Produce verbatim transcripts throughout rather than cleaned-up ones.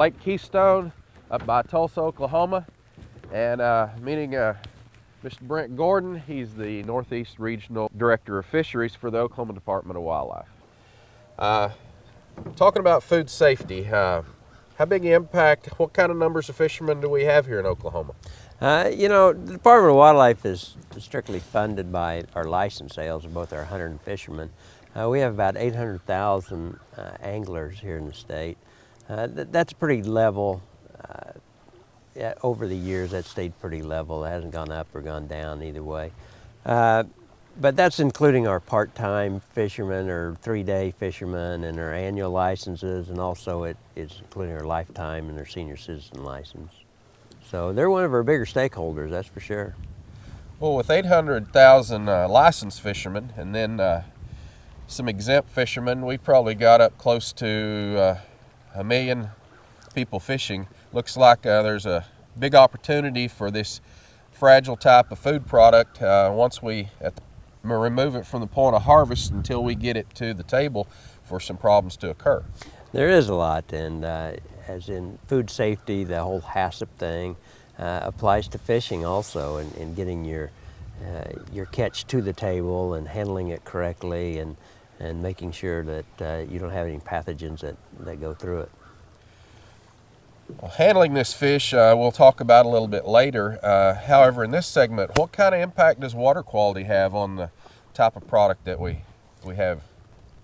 Lake Keystone up by Tulsa, Oklahoma, and uh, meeting uh, Mister Brent Gordon. He's the Northeast Regional Director of Fisheries for the Oklahoma Department of Wildlife. Uh, talking about food safety, uh, how big impact, what kind of numbers of fishermen do we have here in Oklahoma? Uh, you know, the Department of Wildlife is strictly funded by our license sales of both our hunter and fishermen. Uh, we have about eight hundred thousand uh, anglers here in the state. Uh, th that's pretty level. Uh, yeah, over the years, that stayed pretty level. It hasn't gone up or gone down either way. Uh, but that's including our part-time fishermen or three-day fishermen and our annual licenses, and also it, it's including our lifetime and our senior citizen license. So they're one of our bigger stakeholders, that's for sure. Well, with eight hundred thousand uh, licensed fishermen and then uh, some exempt fishermen, we probably got up close to uh, a million people fishing. Looks like uh, there's a big opportunity for this fragile type of food product. Uh, once we at the, remove it from the point of harvest until we get it to the table, for some problems to occur. There is a lot, and uh, as in food safety, the whole HACCP thing uh, applies to fishing also, and, and getting your uh, your catch to the table and handling it correctly, and and making sure that uh, you don't have any pathogens that that go through it. Well, handling this fish, uh, we'll talk about a little bit later. Uh, however, in this segment, what kind of impact does water quality have on the type of product that we we have?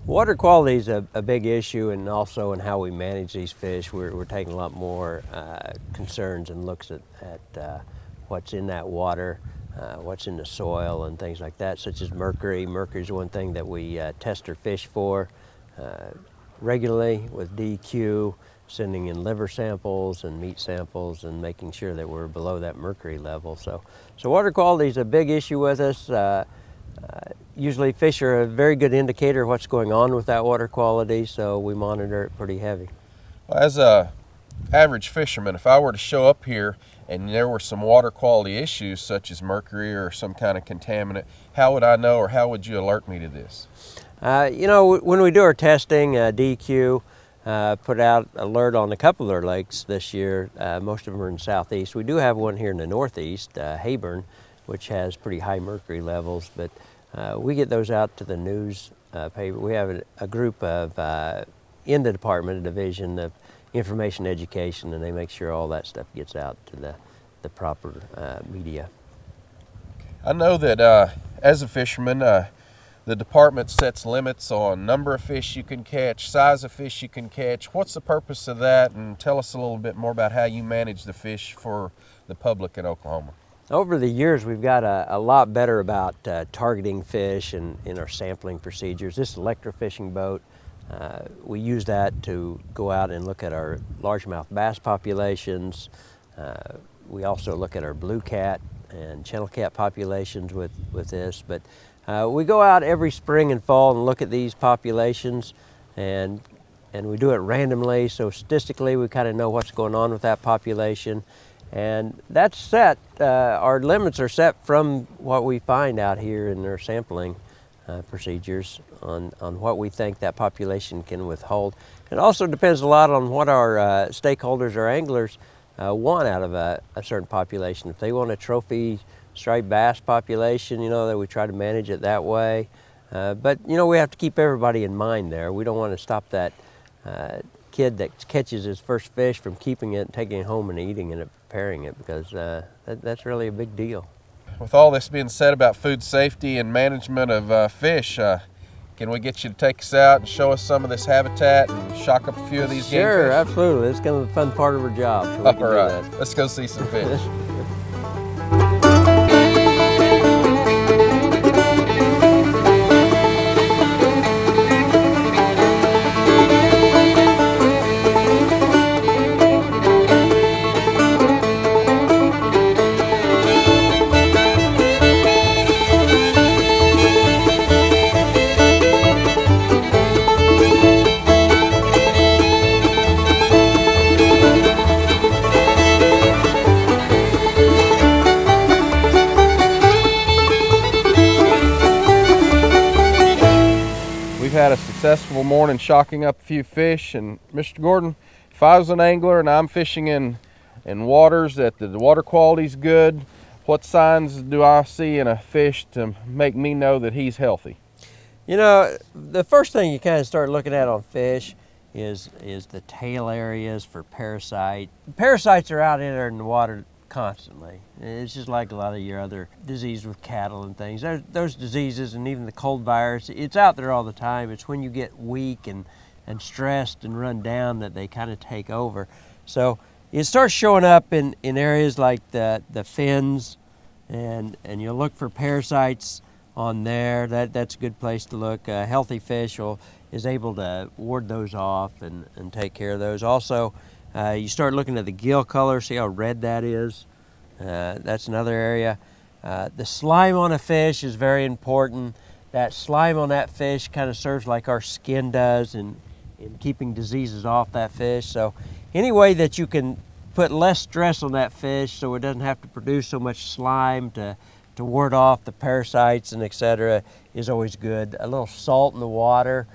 Water quality is a, a big issue, and also in how we manage these fish. We're, we're taking a lot more uh, concerns and looks at, at uh, what's in that water, uh, what's in the soil, and things like that, such as mercury. Mercury is one thing that we uh, test our fish for uh, regularly with D E Q, sending in liver samples and meat samples and making sure that we're below that mercury level. So, so water quality is a big issue with us. Uh, Uh, usually fish are a very good indicator of what's going on with that water quality, so we monitor it pretty heavy. Well, as a average fisherman, if I were to show up here and there were some water quality issues such as mercury or some kind of contaminant, how would I know, or how would you alert me to this? Uh, you know, when we do our testing, uh, D E Q uh, put out alert on a couple of their lakes this year. Uh, most of them are in the southeast. We do have one here in the northeast, uh, Hayburn, which has pretty high mercury levels, but uh, we get those out to the news uh, paper. We have a, a group of, uh, in the department, a division of information education, and they make sure all that stuff gets out to the, the proper uh, media. I know that uh, as a fisherman, uh, the department sets limits on number of fish you can catch, size of fish you can catch. What's the purpose of that? And tell us a little bit more about how you manage the fish for the public in Oklahoma. Over the years, we've got a, a lot better about uh, targeting fish and in our sampling procedures. This electrofishing boat, uh, we use that to go out and look at our largemouth bass populations. Uh, we also look at our blue cat and channel cat populations with, with this. But uh, we go out every spring and fall and look at these populations, and, and we do it randomly. So statistically, we kind of know what's going on with that population. And that's set, uh, our limits are set from what we find out here in our sampling uh, procedures on, on what we think that population can withhold. It also depends a lot on what our uh, stakeholders or anglers uh, want out of a, a certain population. If they want a trophy striped bass population, you know, that we try to manage it that way. Uh, but, you know, we have to keep everybody in mind there. We don't want to stop that uh, kid that catches his first fish from keeping it, taking it home and eating it, preparing it, because uh, that, that's really a big deal. With all this being said about food safety and management of uh, fish, uh, can we get you to take us out and show us some of this habitat and shock up a few of these game fish? Sure, absolutely. It's kind of a fun part of our job. So all right, let's go see some fish. Had a successful morning shocking up a few fish, and Mister Gordon, If I was an angler and I'm fishing in, in waters that the water quality's good, what signs do I see in a fish to make me know that he's healthy? You know, the first thing you kind of start looking at on fish is is the tail areas for parasites. Parasites are out in there in the water constantly. It's just like a lot of your other diseases with cattle and things. There's, those diseases and even the cold virus, it's out there all the time. It's when you get weak and, and stressed and run down that they kind of take over. So it starts showing up in, in areas like the, the fins, and, and you'll look for parasites on there. That, that's a good place to look. A healthy fish will, is able to ward those off and, and take care of those. Also, uh, you start looking at the gill color, see how red that is. Uh, that's another area. Uh, the slime on a fish is very important. That slime on that fish kind of serves like our skin does in, in keeping diseases off that fish. So any way that you can put less stress on that fish so it doesn't have to produce so much slime to, to ward off the parasites and et cetera is always good. A little salt in the water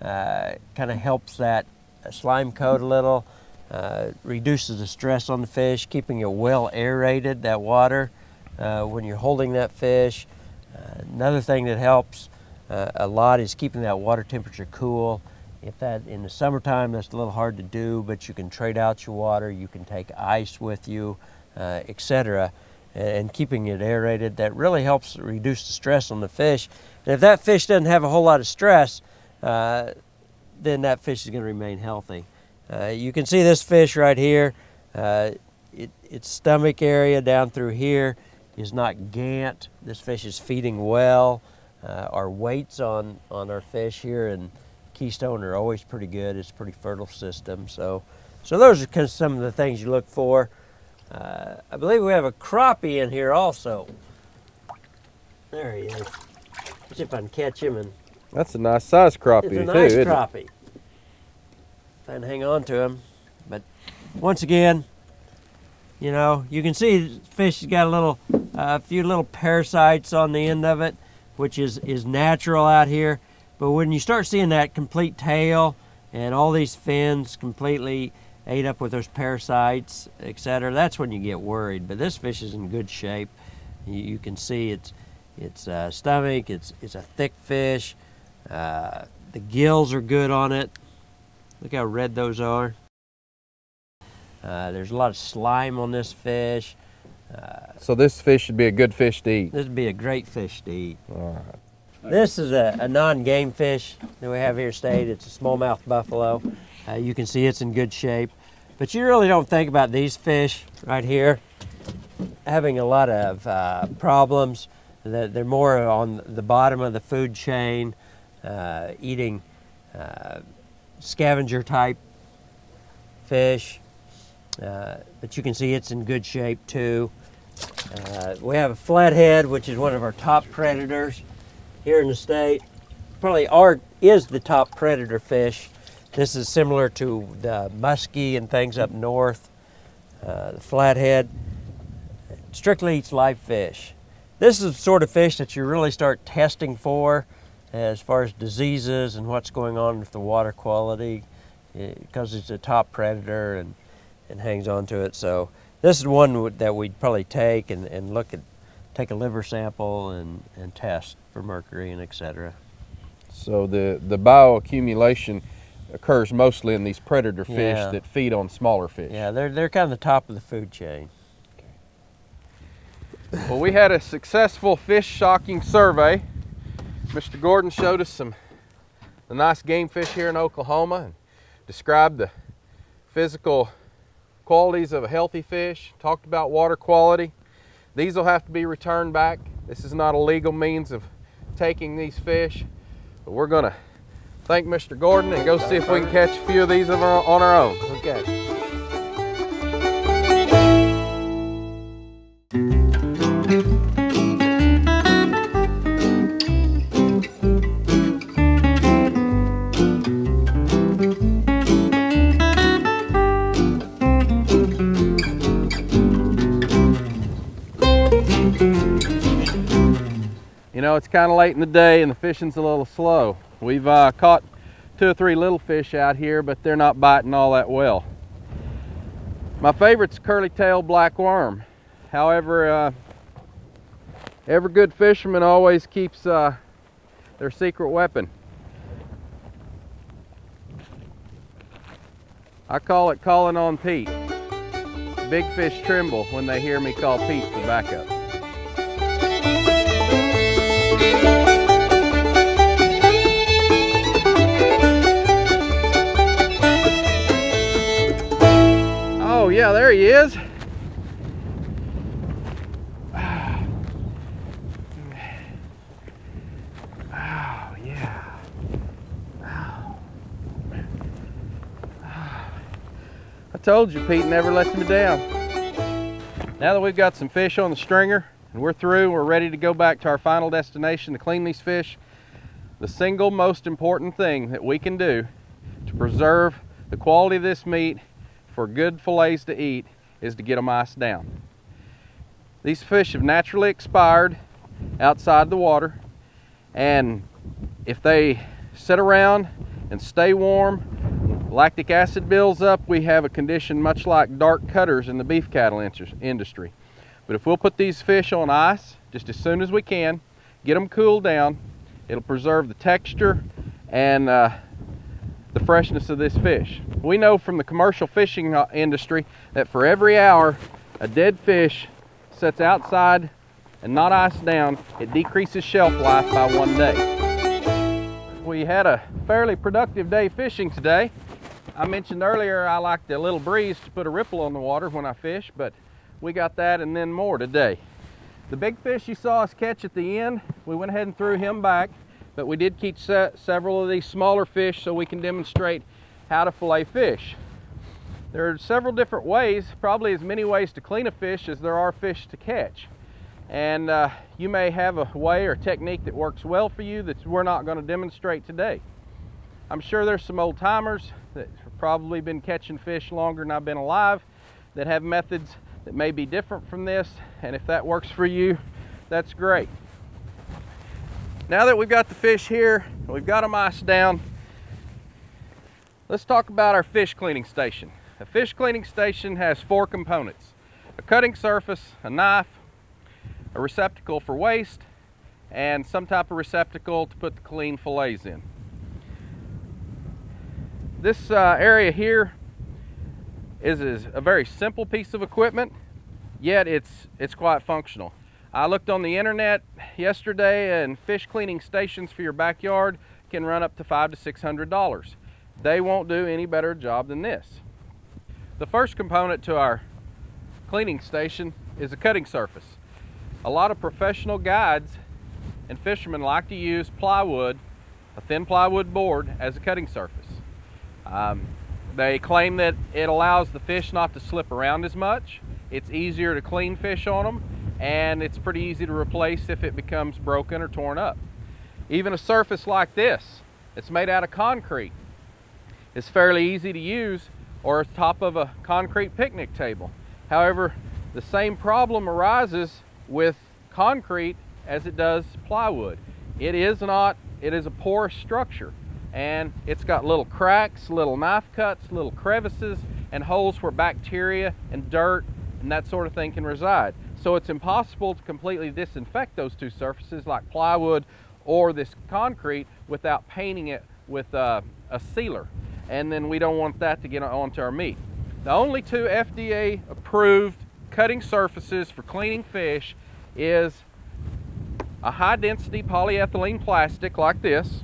uh, kind of helps that slime coat a little, uh, reduces the stress on the fish, keeping it well aerated, that water, uh, when you're holding that fish. Uh, another thing that helps uh, a lot is keeping that water temperature cool. If that, in the summertime, that's a little hard to do, but you can trade out your water, you can take ice with you, uh, et cetera, and keeping it aerated. That really helps reduce the stress on the fish. And if that fish doesn't have a whole lot of stress, uh, then that fish is gonna remain healthy. Uh, you can see this fish right here, uh, it, its stomach area down through here is not gant. This fish is feeding well. Uh, our weights on, on our fish here and Keystone are always pretty good. It's a pretty fertile system. So, so those are kind of some of the things you look for. Uh, I believe we have a crappie in here also. There he is. Let's see if I can catch him. And that's a nice size crappie too. It's a nice too, crappie. It? If I can hang on to him. But once again, you know, you can see the fish has got a little, uh, a few little parasites on the end of it, which is is natural out here. But when you start seeing that complete tail and all these fins completely ate up with those parasites, et cetera, that's when you get worried. But this fish is in good shape. You, you can see its its uh, stomach, it's, it's a thick fish. Uh, the gills are good on it. Look how red those are. Uh, there's a lot of slime on this fish. Uh, so this fish should be a good fish to eat. This would be a great fish to eat. All right. This is a, a non-game fish that we have here state. It's a smallmouth buffalo. Uh, you can see it's in good shape. But you really don't think about these fish right here having a lot of uh, problems. They're more on the bottom of the food chain, uh, eating uh, scavenger type fish. Uh, but you can see it's in good shape too. Uh, we have a flathead, which is one of our top predators here in the state. Probably are, is the top predator fish. This is similar to the muskie and things up north. Uh, the flathead strictly eats live fish. This is the sort of fish that you really start testing for as far as diseases and what's going on with the water quality, because it's a top predator and, and hangs on to it. So this is one that we'd probably take and, and look at, take a liver sample and, and test for mercury and et cetera. So the, the bioaccumulation occurs mostly in these predator fish yeah. that feed on smaller fish. Yeah, they're, they're kind of the top of the food chain. Okay. Well, we had a successful fish shocking survey. Mister Gordon showed us some the nice game fish here in Oklahoma and described the physical qualities of a healthy fish, talked about water quality. These will have to be returned back. This is not a legal means of taking these fish, but we're gonna thank Mister Gordon and go see if we can catch a few of these on our own. Okay. You know, it's kind of late in the day and the fishing's a little slow. We've uh, caught two or three little fish out here, but they're not biting all that well. My favorite's curly-tailed black worm. However, uh, every good fisherman always keeps uh, their secret weapon. I call it calling on Pete. Big fish tremble when they hear me call Pete for backup. Oh yeah, there he is. I told you, Pete never lets me down. Now that we've got some fish on the stringer and we're through, we're ready to go back to our final destination to clean these fish. The single most important thing that we can do to preserve the quality of this meat for good fillets to eat is to get them iced down. These fish have naturally expired outside the water, and if they sit around and stay warm, lactic acid builds up. We have a condition much like dark cutters in the beef cattle industry. But if we'll put these fish on ice just as soon as we can, get them cooled down, it'll preserve the texture and uh, the freshness of this fish. We know from the commercial fishing industry that for every hour a dead fish sits outside and not iced down, it decreases shelf life by one day. We had a fairly productive day fishing today. I mentioned earlier I like the little breeze to put a ripple on the water when I fish, but we got that and then more today. The big fish you saw us catch at the end, we went ahead and threw him back, but we did keep several of these smaller fish so we can demonstrate how to fillet fish. There are several different ways, probably as many ways to clean a fish as there are fish to catch. And uh, you may have a way or technique that works well for you that we're not going to demonstrate today. I'm sure there's some old timers that have probably been catching fish longer than I've been alive that have methods that may be different from this, and if that works for you, that's great. Now that we've got the fish here, we've got them iced down, let's talk about our fish cleaning station. A fish cleaning station has four components: a cutting surface, a knife, a receptacle for waste, and some type of receptacle to put the clean fillets in. This uh, area here is, is a very simple piece of equipment, yet it's, it's quite functional. I looked on the internet yesterday, and fish cleaning stations for your backyard can run up to five to six hundred dollars. They won't do any better job than this. The first component to our cleaning station is a cutting surface. A lot of professional guides and fishermen like to use plywood, a thin plywood board, as a cutting surface. Um, they claim that it allows the fish not to slip around as much, it's easier to clean fish on them, and it's pretty easy to replace if it becomes broken or torn up. Even a surface like this, it's made out of concrete, it's fairly easy to use, or top of a concrete picnic table. However, the same problem arises with concrete as it does plywood. It is not, it is a porous structure, and it's got little cracks, little knife cuts, little crevices, and holes where bacteria and dirt and that sort of thing can reside. So it's impossible to completely disinfect those two surfaces like plywood or this concrete without painting it with a, a sealer. And then we don't want that to get onto our meat. The only two F D A approved cutting surfaces for cleaning fish is a high density polyethylene plastic like this.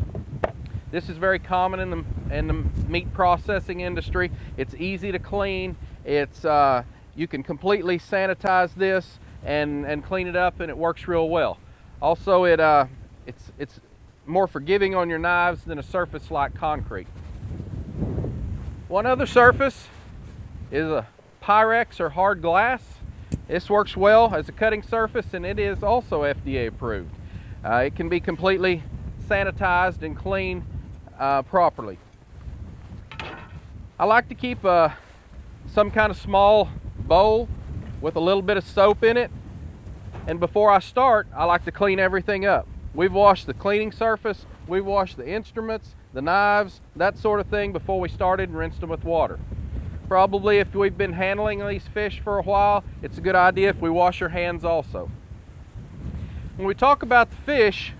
This is very common in the, in the meat processing industry. It's easy to clean. It's, uh, you can completely sanitize this and, and clean it up, and it works real well. Also, it, uh, it's, it's more forgiving on your knives than a surface like concrete. One other surface is a Pyrex or hard glass. This works well as a cutting surface, and it is also F D A approved. Uh, it can be completely sanitized and cleaned uh, properly. I like to keep uh, some kind of small bowl with a little bit of soap in it, and before I start, I like to clean everything up. We've washed the cleaning surface, we've washed the instruments, the knives, that sort of thing before we started, and rinsed them with water. Probably if we've been handling these fish for a while, it's a good idea if we wash our hands also. When we talk about the fish,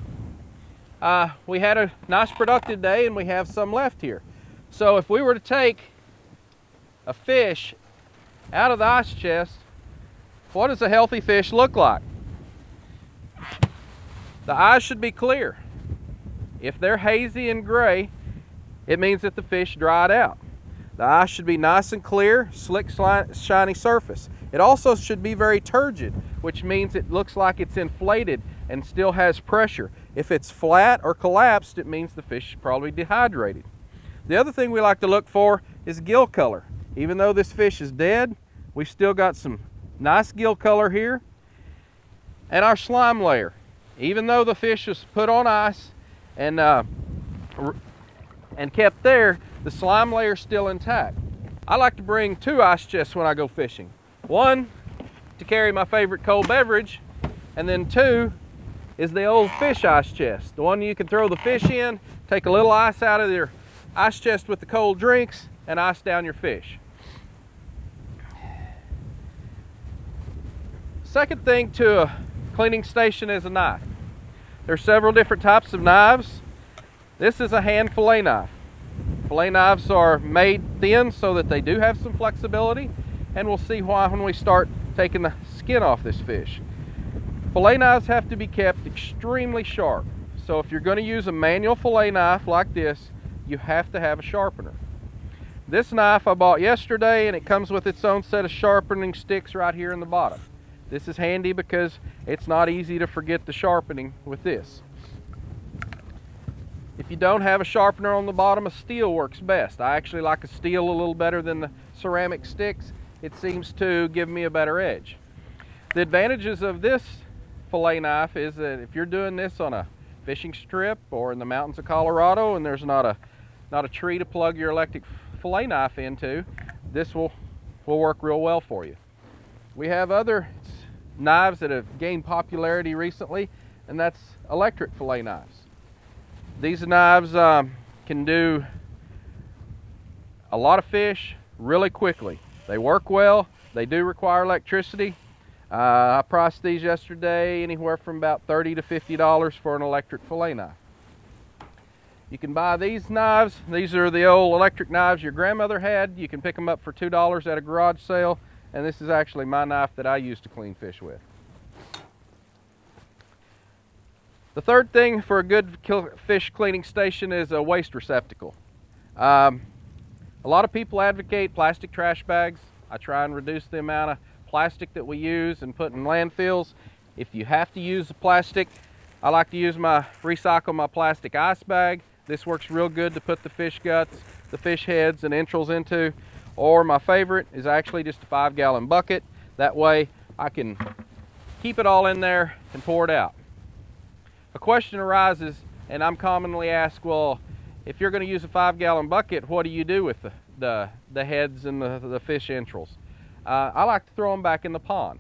uh, we had a nice productive day and we have some left here. So if we were to take a fish out of the ice chest, what does a healthy fish look like? The eyes should be clear. If they're hazy and gray, it means that the fish dried out. The eye should be nice and clear, slick, shiny surface. It also should be very turgid, which means it looks like it's inflated and still has pressure. If it's flat or collapsed, it means the fish is probably dehydrated. The other thing we like to look for is gill color. Even though this fish is dead, we've still got some nice gill color here. And our slime layer. Even though the fish was put on ice and, uh, and kept there, the slime layer is still intact. I like to bring two ice chests when I go fishing. One, to carry my favorite cold beverage, and then two is the old fish ice chest. The one you can throw the fish in, take a little ice out of your ice chest with the cold drinks, and ice down your fish. Second thing to a cleaning station is a knife. There are several different types of knives. This is a hand fillet knife. Fillet knives are made thin so that they do have some flexibility, and we'll see why when we start taking the skin off this fish. Fillet knives have to be kept extremely sharp. So if you're going to use a manual fillet knife like this, you have to have a sharpener. This knife I bought yesterday, and it comes with its own set of sharpening sticks right here in the bottom. This is handy because it's not easy to forget the sharpening with this. If you don't have a sharpener on the bottom, a steel works best. I actually like a steel a little better than the ceramic sticks. It seems to give me a better edge. The advantages of this fillet knife is that if you're doing this on a fishing strip or in the mountains of Colorado and there's not a, not a tree to plug your electric fillet knife into, this will, will work real well for you. We have other knives that have gained popularity recently, and that's electric fillet knives. These knives um, can do a lot of fish really quickly. They work well. They do require electricity. Uh, I priced these yesterday anywhere from about thirty to fifty dollars for an electric fillet knife. You can buy these knives. These are the old electric knives your grandmother had. You can pick them up for two dollars at a garage sale. And this is actually my knife that I used to clean fish with. The third thing for a good fish cleaning station is a waste receptacle. Um, a lot of people advocate plastic trash bags. I try and reduce the amount of plastic that we use and put in landfills. If you have to use the plastic, I like to use my recycle my plastic ice bag. This works real good to put the fish guts, the fish heads, and entrails into. Or my favorite is actually just a five gallon bucket. That way I can keep it all in there and pour it out. A question arises, and I'm commonly asked, well, if you're going to use a five-gallon bucket, what do you do with the, the, the heads and the, the fish entrails? Uh, I like to throw them back in the pond.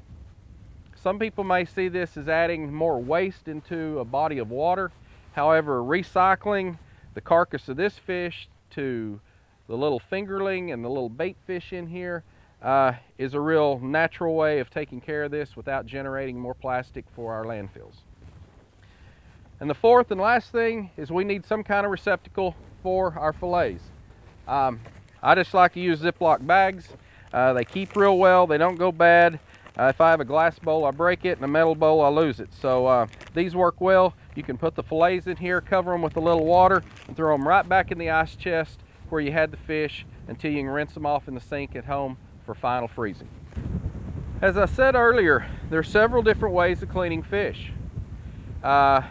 Some people may see this as adding more waste into a body of water. However, recycling the carcass of this fish to the little fingerling and the little bait fish in here uh, is a real natural way of taking care of this without generating more plastic for our landfills. And the fourth and last thing is we need some kind of receptacle for our fillets. Um, I just like to use Ziploc bags. Uh, they keep real well, they don't go bad. Uh, if I have a glass bowl, I break it, and a metal bowl, I lose it. So uh, these work well. You can put the fillets in here, cover them with a little water, and throw them right back in the ice chest where you had the fish until you can rinse them off in the sink at home for final freezing. As I said earlier, there are several different ways of cleaning fish. Uh,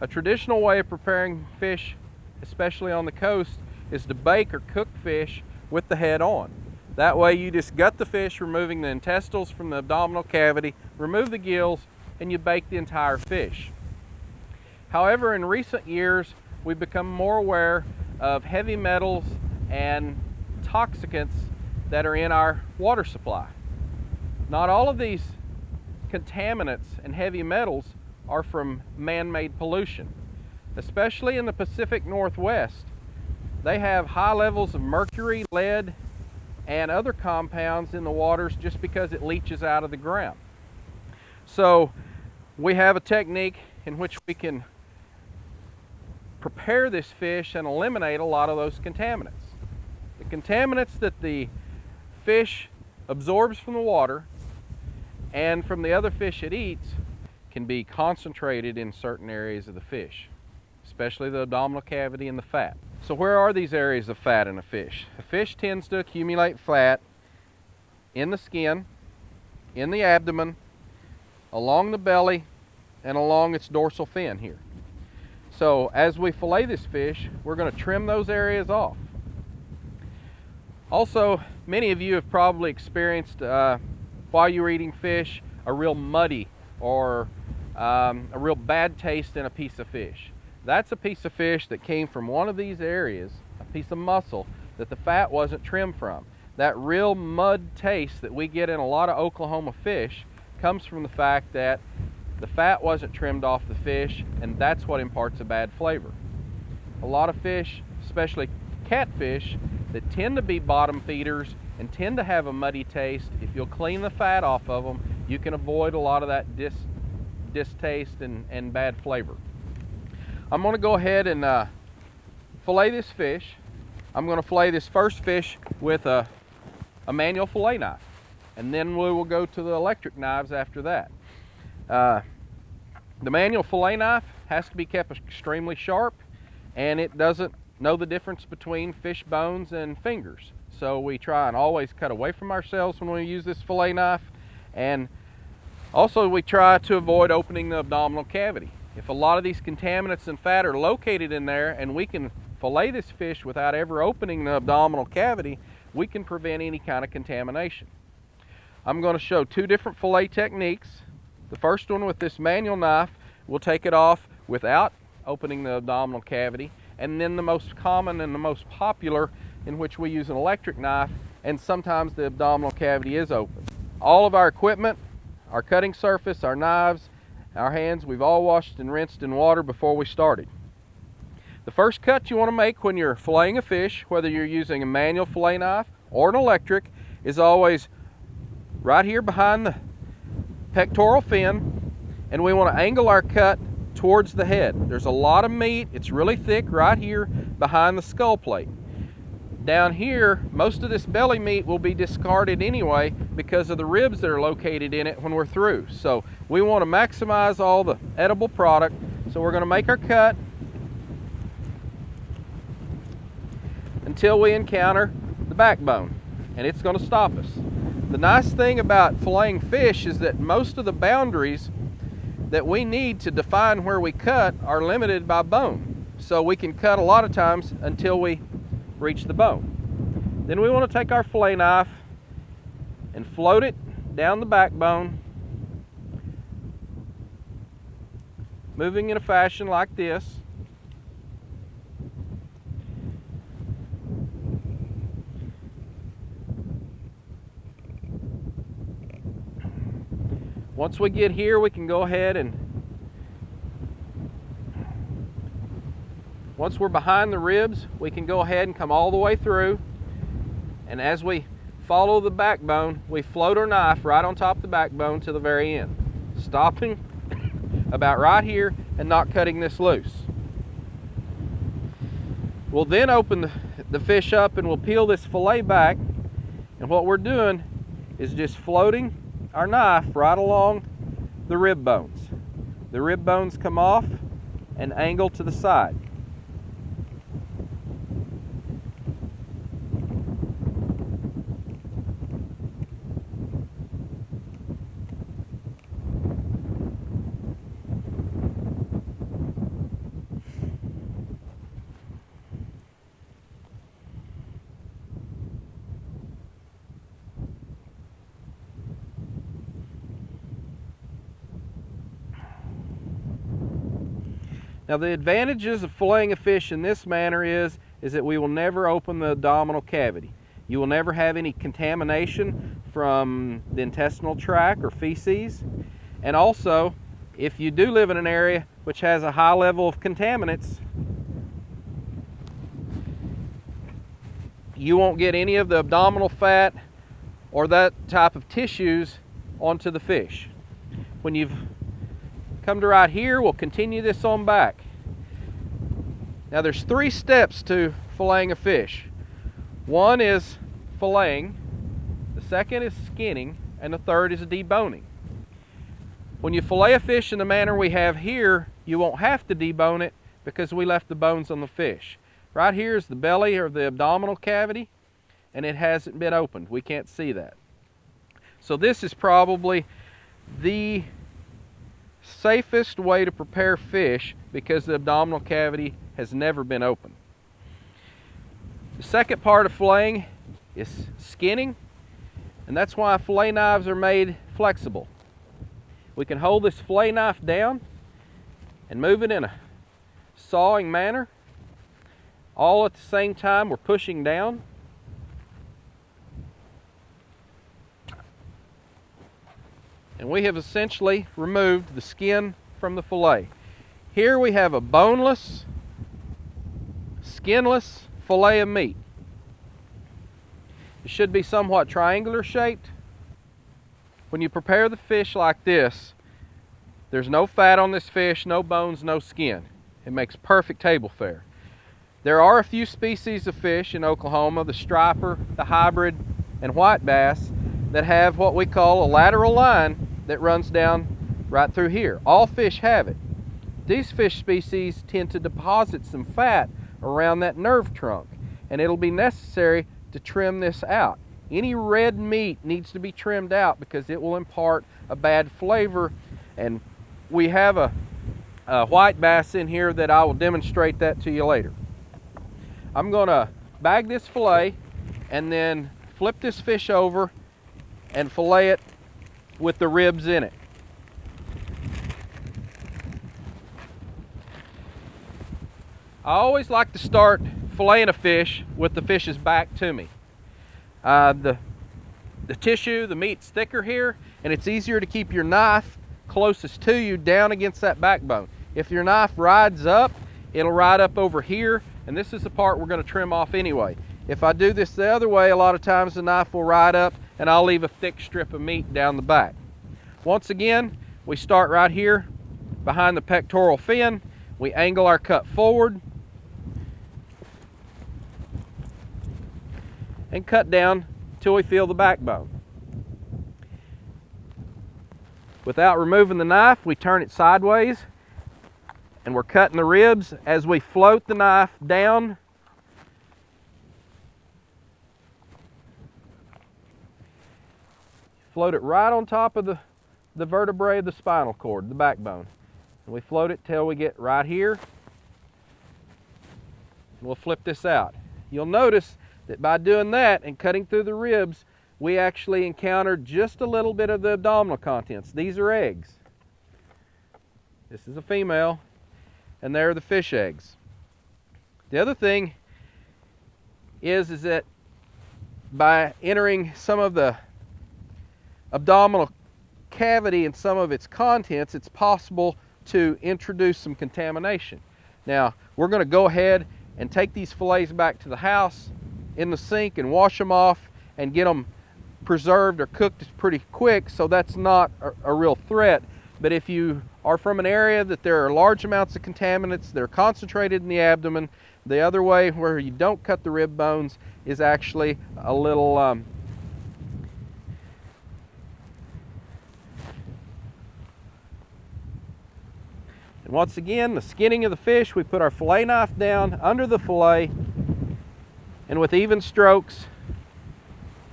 A traditional way of preparing fish, especially on the coast, is to bake or cook fish with the head on. That way you just gut the fish, removing the intestines from the abdominal cavity, remove the gills, and you bake the entire fish. However, in recent years, we've become more aware of heavy metals and toxicants that are in our water supply. Not all of these contaminants and heavy metals are from man-made pollution. Especially in the Pacific Northwest, they have high levels of mercury, lead, and other compounds in the waters just because it leaches out of the ground. So we have a technique in which we can prepare this fish and eliminate a lot of those contaminants. The contaminants that the fish absorbs from the water and from the other fish it eats can be concentrated in certain areas of the fish, especially the abdominal cavity and the fat. So where are these areas of fat in a fish? A fish tends to accumulate fat in the skin, in the abdomen, along the belly, and along its dorsal fin here. So as we fillet this fish, we're going to trim those areas off. Also, many of you have probably experienced, uh, while you're eating fish, a real muddy or um, a real bad taste in a piece of fish. That's a piece of fish that came from one of these areas, a piece of muscle that the fat wasn't trimmed from. That real mud taste that we get in a lot of Oklahoma fish comes from the fact that the fat wasn't trimmed off the fish, and that's what imparts a bad flavor. A lot of fish, especially catfish, that tend to be bottom feeders and tend to have a muddy taste, if you'll clean the fat off of them, you can avoid a lot of that dis distaste and, and bad flavor. I'm going to go ahead and uh, fillet this fish. I'm going to fillet this first fish with a, a manual fillet knife, and then we will go to the electric knives after that. Uh, the manual fillet knife has to be kept extremely sharp, and it doesn't know the difference between fish bones and fingers. So we try and always cut away from ourselves when we use this fillet knife, and also we try to avoid opening the abdominal cavity. If a lot of these contaminants and fat are located in there and we can fillet this fish without ever opening the abdominal cavity, we can prevent any kind of contamination. I'm going to show two different fillet techniques. The first one with this manual knife, we'll take it off without opening the abdominal cavity, and then the most common and the most popular in which we use an electric knife, and sometimes the abdominal cavity is open. All of our equipment, our cutting surface, our knives, our hands, we've all washed and rinsed in water before we started. The first cut you want to make when you're filleting a fish, whether you're using a manual fillet knife or an electric, is always right here behind the pectoral fin, and we want to angle our cut towards the head. There's a lot of meat, it's really thick right here behind the skull plate. Down here, most of this belly meat will be discarded anyway because of the ribs that are located in it when we're through. So we want to maximize all the edible product. So we're going to make our cut until we encounter the backbone, and it's going to stop us. The nice thing about filleting fish is that most of the boundaries that we need to define where we cut are limited by bone. So we can cut a lot of times until we reach the bone. Then we want to take our fillet knife and float it down the backbone, moving in a fashion like this. Once we get here, we can go ahead and, once we're behind the ribs, we can go ahead and come all the way through, and as we follow the backbone, we float our knife right on top of the backbone to the very end, stopping about right here and not cutting this loose. We'll then open the, the fish up and we'll peel this fillet back, and what we're doing is just floating our knife right along the rib bones. The rib bones come off and angle to the side. Now the advantages of filleting a fish in this manner is, is that we will never open the abdominal cavity. You will never have any contamination from the intestinal tract or feces. And also, if you do live in an area which has a high level of contaminants, you won't get any of the abdominal fat or that type of tissues onto the fish. When you've come to right here, we'll continue this on back. Now there's three steps to filleting a fish. One is filleting, the second is skinning, and the third is deboning. When you fillet a fish in the manner we have here, you won't have to debone it because we left the bones on the fish. Right here is the belly or the abdominal cavity, and it hasn't been opened. We can't see that. So this is probably the safest way to prepare fish because the abdominal cavity has never been opened. The second part of filleting is skinning, and that's why fillet knives are made flexible. We can hold this fillet knife down and move it in a sawing manner. All at the same time, we're pushing down. And we have essentially removed the skin from the fillet. Here we have a boneless, skinless fillet of meat. It should be somewhat triangular shaped. When you prepare the fish like this, there's no fat on this fish, no bones, no skin. It makes perfect table fare. There are a few species of fish in Oklahoma, the striper, the hybrid, and white bass, that have what we call a lateral line that runs down right through here. All fish have it. These fish species tend to deposit some fat around that nerve trunk, and it'll be necessary to trim this out. Any red meat needs to be trimmed out because it will impart a bad flavor, and we have a, a white bass in here that I will demonstrate that to you later. I'm going to bag this fillet and then flip this fish over and fillet it with the ribs in it. I always like to start filleting a fish with the fish's back to me. Uh, the, the tissue, the meat's thicker here, and it's easier to keep your knife closest to you down against that backbone. If your knife rides up, it'll ride up over here, and this is the part we're going to trim off anyway. If I do this the other way, a lot of times the knife will ride up, and I'll leave a thick strip of meat down the back. Once again, we start right here behind the pectoral fin. We angle our cut forward and cut down till we feel the backbone. Without removing the knife, we turn it sideways and we're cutting the ribs as we float the knife down . Float it right on top of the, the vertebrae of the spinal cord, the backbone. And we float it till we get right here. And we'll flip this out. You'll notice that by doing that and cutting through the ribs, we actually encountered just a little bit of the abdominal contents. These are eggs. This is a female, and there are the fish eggs. The other thing is, is that by entering some of the abdominal cavity and some of its contents, it's possible to introduce some contamination. Now, we're going to go ahead and take these fillets back to the house in the sink and wash them off and get them preserved or cooked pretty quick, so that's not a, a real threat. But if you are from an area that there are large amounts of contaminants, they're concentrated in the abdomen, the other way where you don't cut the rib bones is actually a little um, And once again, the skinning of the fish, we put our fillet knife down under the fillet, and with even strokes,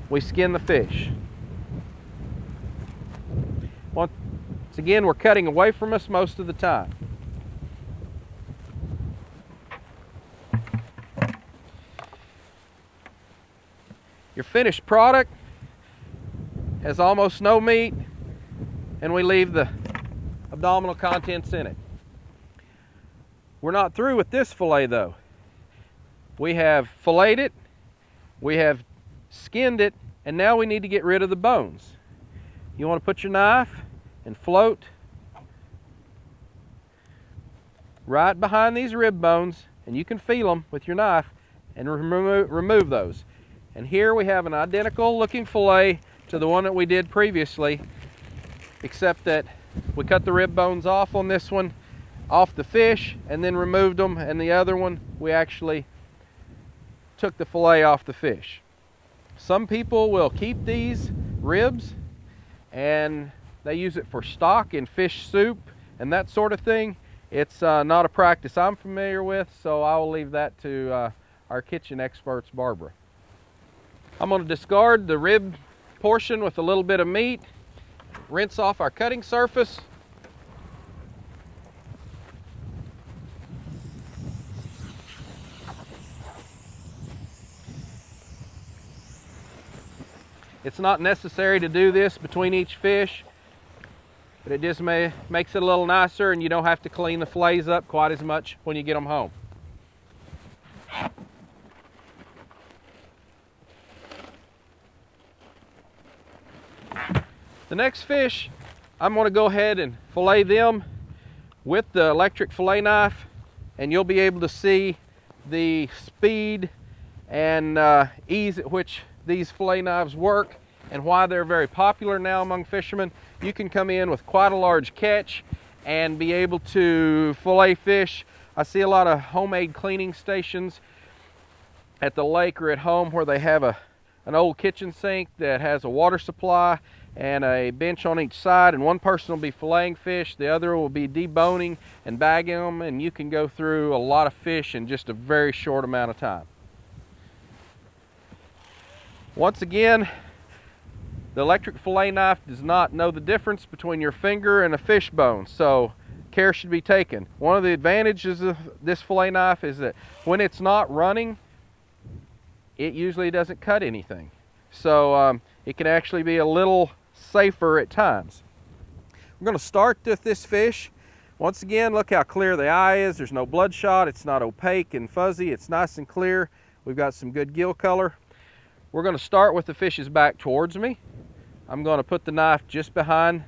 we skin the fish. Once again, we're cutting away from us most of the time. Your finished product has almost no meat, and we leave the abdominal contents in it. We're not through with this fillet though. We have filleted it, we have skinned it, and now we need to get rid of the bones. You want to put your knife and float right behind these rib bones, and you can feel them with your knife and remo- remove those. And here we have an identical looking fillet to the one that we did previously, except that we cut the rib bones off on this one, off the fish, and then removed them, and the other one we actually took the fillet off the fish. Some people will keep these ribs and they use it for stock and fish soup and that sort of thing. It's uh, not a practice I'm familiar with, so I will leave that to uh, our kitchen experts, Barbara. I'm going to discard the rib portion with a little bit of meat, rinse off our cutting surface. It's not necessary to do this between each fish, but it just may, makes it a little nicer, and you don't have to clean the fillets up quite as much when you get them home. The next fish, I'm going to go ahead and fillet them with the electric fillet knife, and you'll be able to see the speed and uh, ease at which these fillet knives work and why they're very popular now among fishermen. You can come in with quite a large catch and be able to fillet fish. I see a lot of homemade cleaning stations at the lake or at home where they have a, an old kitchen sink that has a water supply and a bench on each side, and one person will be filleting fish, the other will be deboning and bagging them, and you can go through a lot of fish in just a very short amount of time. Once again, the electric fillet knife does not know the difference between your finger and a fish bone, so care should be taken. One of the advantages of this fillet knife is that when it's not running, it usually doesn't cut anything. So um, it can actually be a little safer at times. We're going to start with this fish. Once again, look how clear the eye is. There's no bloodshot. It's not opaque and fuzzy. It's nice and clear. We've got some good gill color. We're going to start with the fish's back towards me. I'm going to put the knife just behind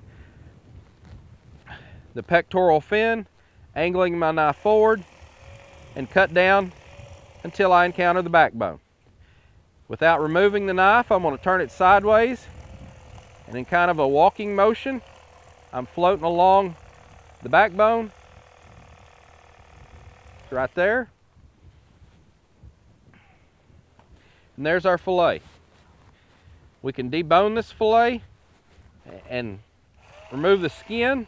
the pectoral fin, angling my knife forward, and cut down until I encounter the backbone. Without removing the knife, I'm going to turn it sideways, and in kind of a walking motion, I'm floating along the backbone right there. And there's our fillet. We can debone this fillet and remove the skin.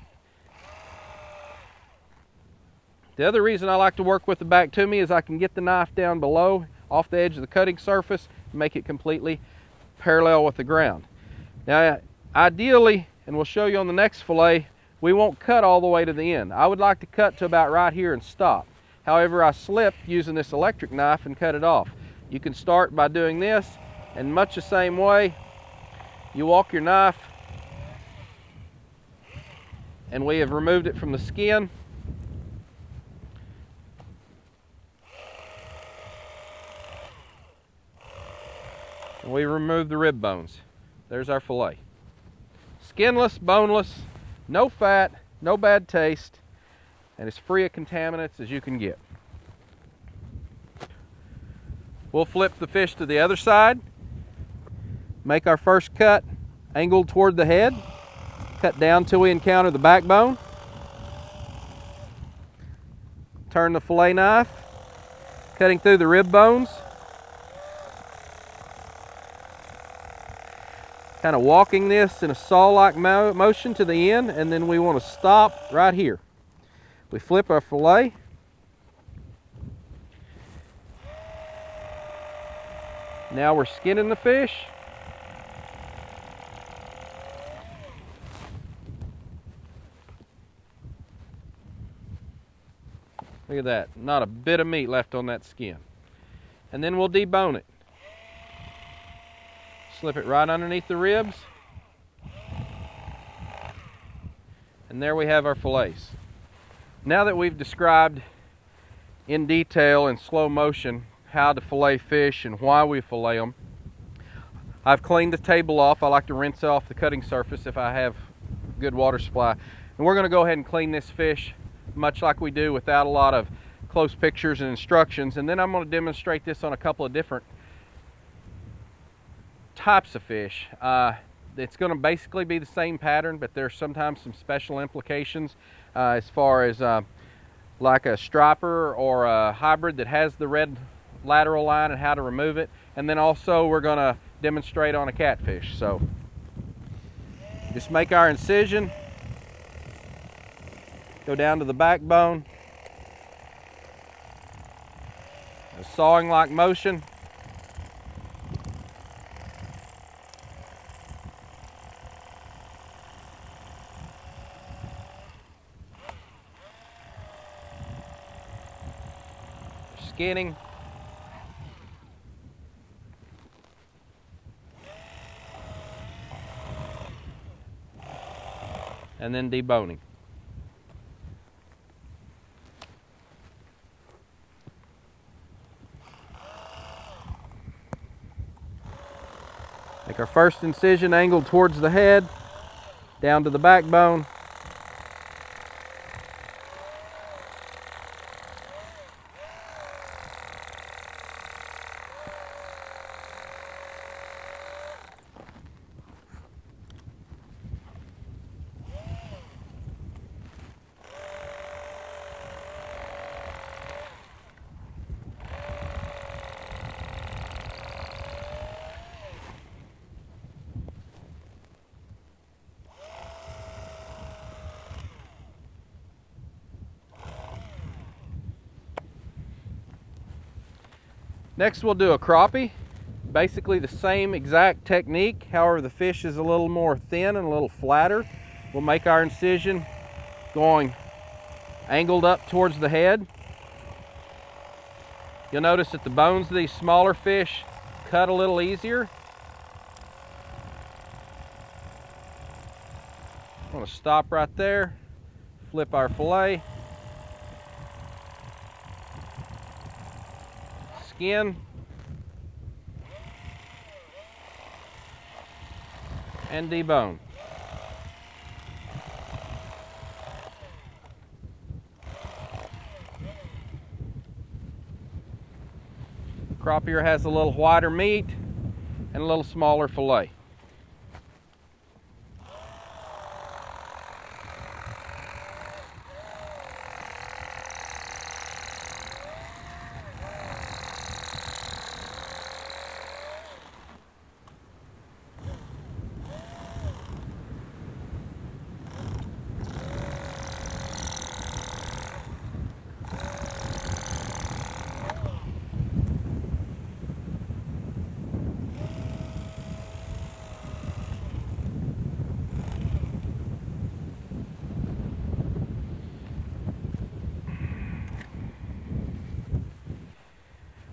The other reason I like to work with the back to me is I can get the knife down below off the edge of the cutting surface and make it completely parallel with the ground. Now ideally, and we'll show you on the next fillet, we won't cut all the way to the end. I would like to cut to about right here and stop. However, I slipped using this electric knife and cut it off. You can start by doing this, and much the same way, you walk your knife, and we have removed it from the skin. And we remove the rib bones. There's our fillet. Skinless, boneless, no fat, no bad taste, and as free of contaminants as you can get. We'll flip the fish to the other side, make our first cut angled toward the head, cut down till we encounter the backbone, turn the fillet knife, cutting through the rib bones, kind of walking this in a saw-like mo motion to the end, and then we want to stop right here. We flip our fillet, now we're skinning the fish. Look at that, not a bit of meat left on that skin. And then we'll debone it. Slip it right underneath the ribs. And there we have our fillets. Now that we've described in detail in slow motion how to fillet fish and why we fillet them, I've cleaned the table off. I like to rinse off the cutting surface if I have good water supply. And we're going to go ahead and clean this fish much like we do, without a lot of close pictures and instructions. And then I'm going to demonstrate this on a couple of different types of fish. Uh, it's going to basically be the same pattern, but there's sometimes some special implications uh, as far as uh, like a striper or a hybrid that has the red lateral line and how to remove it. And then also we're going to demonstrate on a catfish. So just make our incision, go down to the backbone, a sawing like motion. Skinning. And then deboning. Make our first incision angled towards the head, down to the backbone. Next we'll do a crappie, basically the same exact technique, however the fish is a little more thin and a little flatter. We'll make our incision going angled up towards the head. You'll notice that the bones of these smaller fish cut a little easier. I'm going to stop right there, flip our fillet. Skin and debone. Crappie has a little wider meat and a little smaller fillet.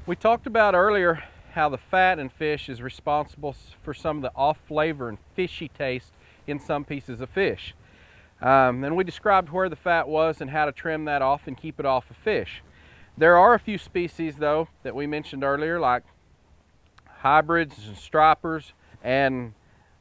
We talked about earlier how the fat in fish is responsible for some of the off flavor and fishy taste in some pieces of fish. Um, and we described where the fat was and how to trim that off and keep it off of fish. There are a few species though that we mentioned earlier, like hybrids and stripers and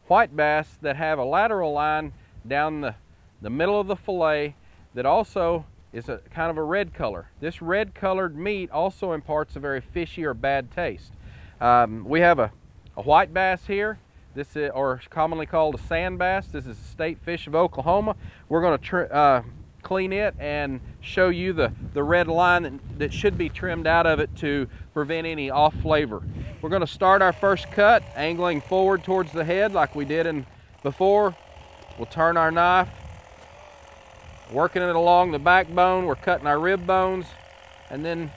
white bass, that have a lateral line down the, the middle of the fillet that also is a kind of a red color. This red colored meat also imparts a very fishy or bad taste. Um, we have a, a white bass here. This is, or commonly called a sand bass. This is a state fish of Oklahoma. We're going to uh, clean it and show you the, the red line that, that should be trimmed out of it to prevent any off flavor. We're going to start our first cut angling forward towards the head like we did in before. We'll turn our knife, working it along the backbone. We're cutting our rib bones and then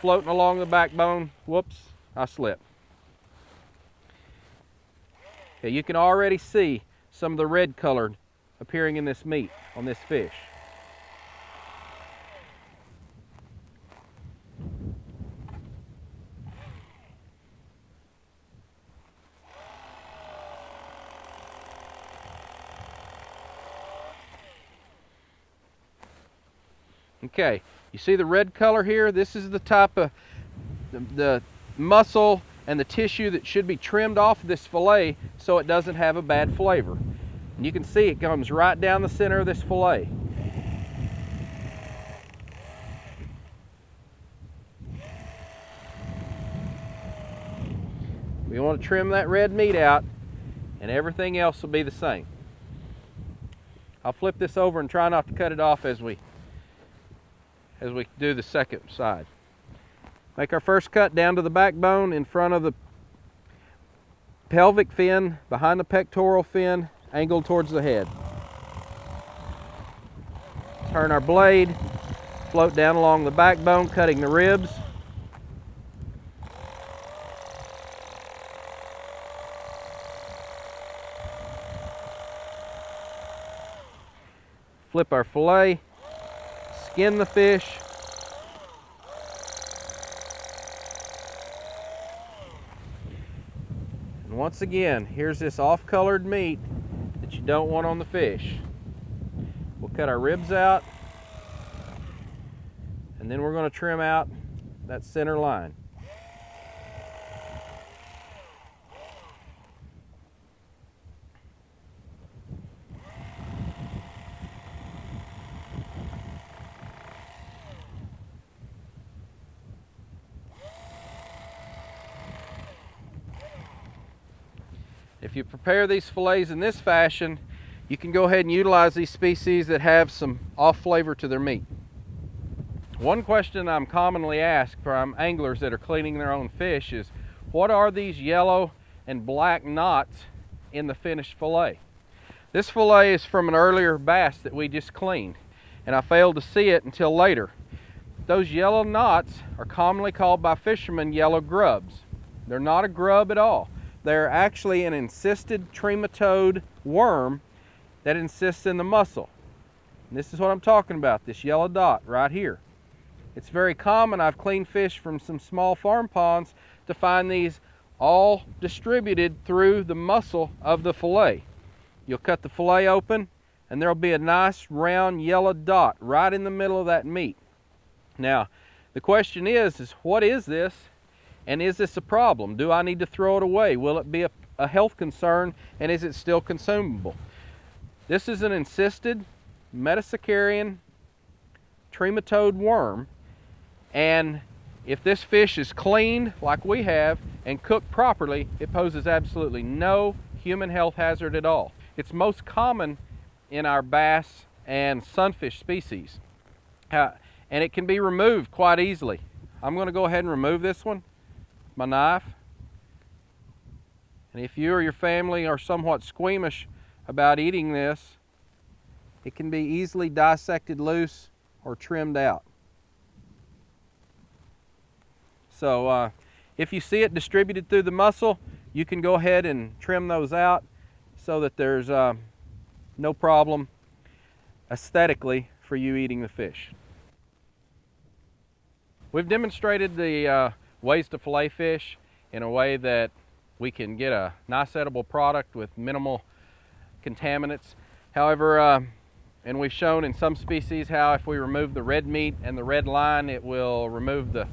floating along the backbone. Whoops, I slipped. Okay, you can already see some of the red colored appearing in this meat on this fish. Okay, you see the red color here? This is the type of the, the muscle and the tissue that should be trimmed off this fillet so it doesn't have a bad flavor. And you can see it comes right down the center of this fillet. We want to trim that red meat out and everything else will be the same. I'll flip this over and try not to cut it off as we as we do the second side. Make our first cut down to the backbone in front of the pelvic fin, behind the pectoral fin, angled towards the head. Turn our blade, float down along the backbone, cutting the ribs. Flip our fillet, skin the fish. And once again, here's this off-colored meat that you don't want on the fish. We'll cut our ribs out, and then we're going to trim out that center line. If you prepare these fillets in this fashion, you can go ahead and utilize these species that have some off flavor to their meat. One question I'm commonly asked from anglers that are cleaning their own fish is, what are these yellow and black knots in the finished fillet? This fillet is from an earlier bass that we just cleaned, and I failed to see it until later. Those yellow knots are commonly called by fishermen yellow grubs. They're not a grub at all. They're actually an encysted trematode worm that insists in the muscle. And this is what I'm talking about, this yellow dot right here. It's very common. I've cleaned fish from some small farm ponds to find these all distributed through the muscle of the fillet. You'll cut the fillet open and there'll be a nice round yellow dot right in the middle of that meat. Now, the question is, is what is this? And is this a problem? Do I need to throw it away? Will it be a, a health concern? And is it still consumable? This is an encysted metasicarian trematode worm, and if this fish is cleaned like we have and cooked properly, it poses absolutely no human health hazard at all. It's most common in our bass and sunfish species, uh, and it can be removed quite easily. I'm going to go ahead and remove this one with my knife, and if you or your family are somewhat squeamish about eating this, it can be easily dissected loose or trimmed out. So uh, if you see it distributed through the muscle, you can go ahead and trim those out so that there's uh, no problem aesthetically for you eating the fish. We've demonstrated the uh, ways to fillet fish in a way that we can get a nice edible product with minimal contaminants. However, uh, and we've shown in some species how if we remove the red meat and the red line, it will remove the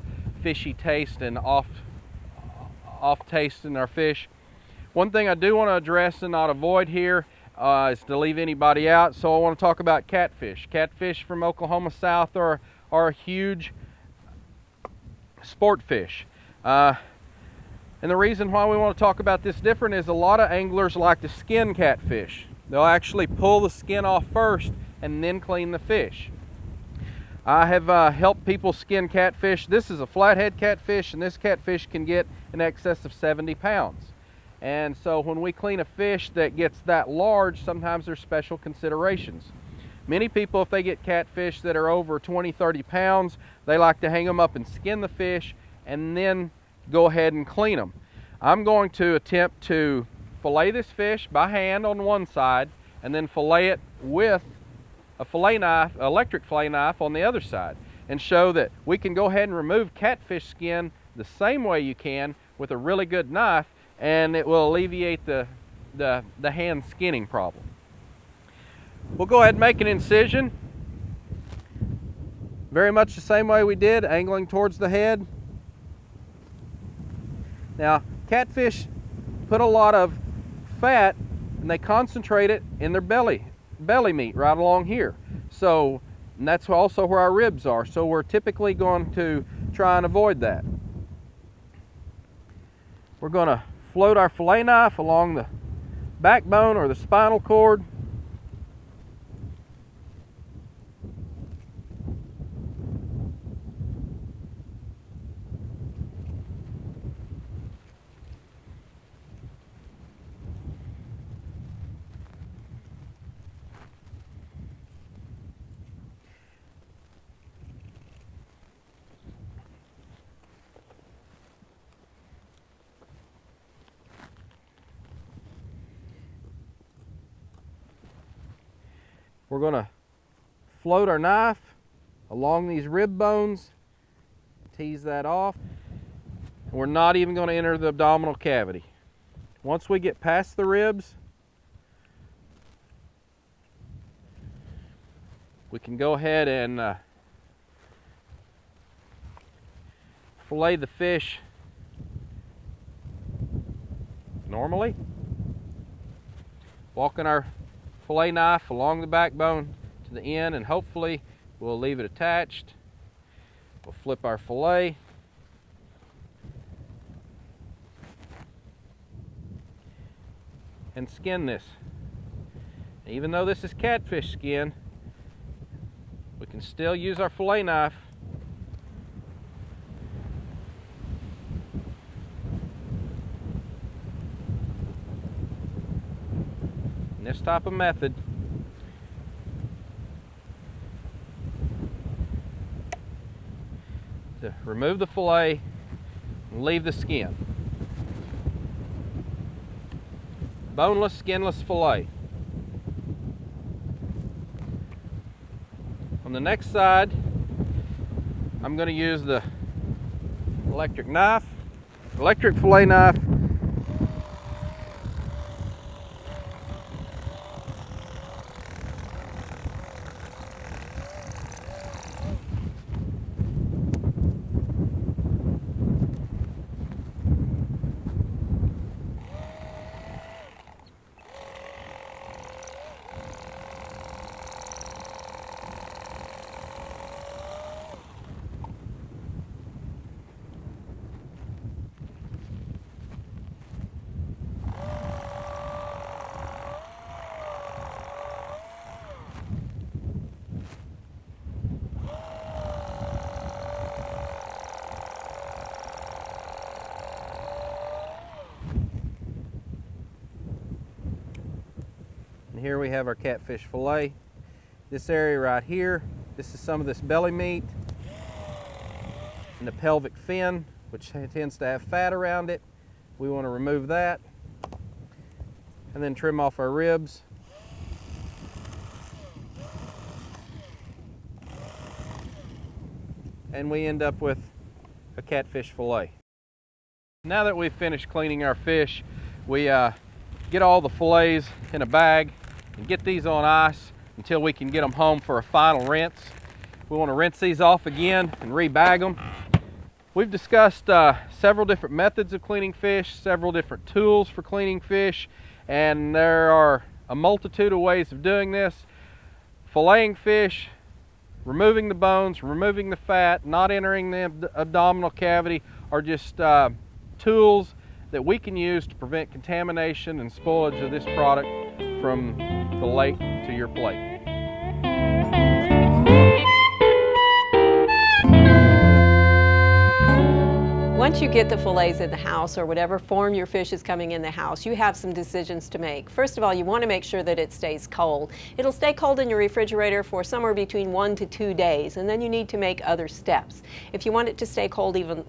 fishy taste and off, off taste in our fish. One thing I do want to address and not avoid here uh, is to leave anybody out, so I want to talk about catfish. Catfish from Oklahoma South are, are a huge sport fish. Uh, And the reason why we want to talk about this different is a lot of anglers like to skin catfish. They'll actually pull the skin off first and then clean the fish. I have uh, helped people skin catfish. This is a flathead catfish, and this catfish can get in excess of seventy pounds. And so when we clean a fish that gets that large, sometimes there's special considerations. Many people, if they get catfish that are over twenty, thirty pounds, they like to hang them up and skin the fish and then go ahead and clean them. I'm going to attempt to fillet this fish by hand on one side and then fillet it with a fillet knife, electric fillet knife on the other side, and show that we can go ahead and remove catfish skin the same way you can with a really good knife, and it will alleviate the, the, the hand skinning problem. We'll go ahead and make an incision very much the same way we did, angling towards the head. Now, catfish put a lot of fat and they concentrate it in their belly, belly meat right along here. So, and that's also where our ribs are. So we're typically going to try and avoid that. We're gonna float our fillet knife along the backbone or the spinal cord. We're going to float our knife along these rib bones, tease that off. We're not even going to enter the abdominal cavity. Once we get past the ribs, we can go ahead and uh, fillet the fish normally, walking our fillet knife along the backbone to the end, and hopefully we'll leave it attached. We'll flip our fillet. And skin this. Even though this is catfish skin, we can still use our fillet knife. This type of method to remove the fillet and leave the skin. Boneless, skinless fillet. On the next side, I'm going to use the electric knife, electric fillet knife. Here we have our catfish fillet. This area right here, this is some of this belly meat and the pelvic fin, which tends to have fat around it. We want to remove that and then trim off our ribs. And we end up with a catfish fillet. Now that we've finished cleaning our fish, we uh, get all the fillets in a bag and get these on ice until we can get them home for a final rinse. We want to rinse these off again and rebag them. We've discussed uh, several different methods of cleaning fish, several different tools for cleaning fish, and there are a multitude of ways of doing this. Filleting fish, removing the bones, removing the fat, not entering the ab- abdominal cavity are just uh, tools that we can use to prevent contamination and spoilage of this product from the lake to your plate. Once you get the fillets in the house, or whatever form your fish is coming in the house, you have some decisions to make. First of all, you want to make sure that it stays cold. It'll stay cold in your refrigerator for somewhere between one to two days, and then you need to make other steps. If you want it to stay cold even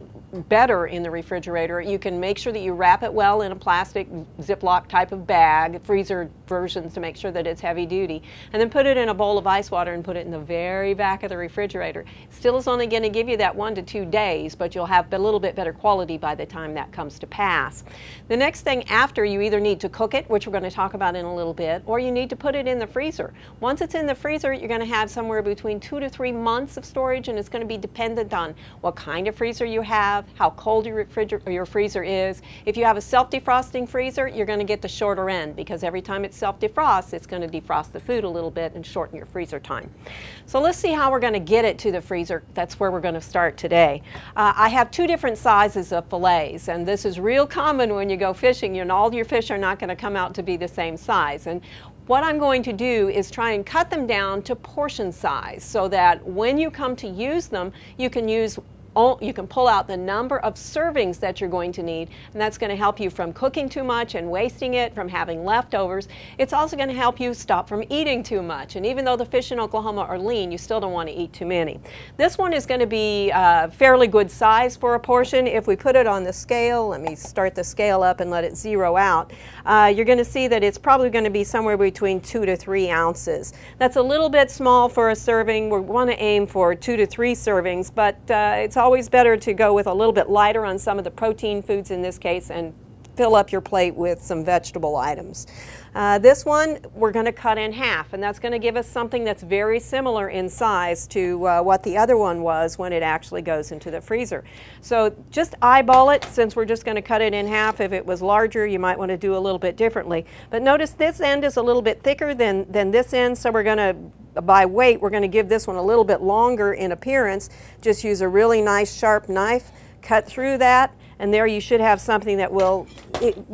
better in the refrigerator, you can make sure that you wrap it well in a plastic Ziploc type of bag, freezer versions, to make sure that it's heavy duty, and then put it in a bowl of ice water and put it in the very back of the refrigerator. Still is only going to give you that one to two days, but you'll have a little bit better quality by the time that comes to pass. The next thing after, you either need to cook it, which we're going to talk about in a little bit, or you need to put it in the freezer. Once it's in the freezer, you're going to have somewhere between two to three months of storage, and it's going to be dependent on what kind of freezer you have, have, how cold your refrigerator or your freezer is. If you have a self-defrosting freezer, you're going to get the shorter end, because every time it self-defrosts, it's going to defrost the food a little bit and shorten your freezer time. So let's see how we're going to get it to the freezer. That's where we're going to start today. Uh, I have two different sizes of fillets, and this is real common when you go fishing, and all your fish are not going to come out to be the same size. And what I'm going to do is try and cut them down to portion size so that when you come to use them, you can use you can pull out the number of servings that you're going to need, and that's going to help you from cooking too much and wasting it, from having leftovers. It's also going to help you stop from eating too much, and even though the fish in Oklahoma are lean, you still don't want to eat too many. This one is going to be uh, fairly good size for a portion. If we put it on the scale, let me start the scale up and let it zero out, uh, you're going to see that it's probably going to be somewhere between two to three ounces. That's a little bit small for a serving. We want to aim for two to three servings, but uh, it's always better to go with a little bit lighter on some of the protein foods in this case and fill up your plate with some vegetable items. Uh, this one we're going to cut in half, and that's going to give us something that's very similar in size to uh, what the other one was when it actually goes into the freezer. So just eyeball it, since we're just going to cut it in half. If it was larger, you might want to do a little bit differently. But notice this end is a little bit thicker than, than this end, so we're going to, by weight, we're going to give this one a little bit longer in appearance. Just use a really nice sharp knife, cut through that, and there you should have something that will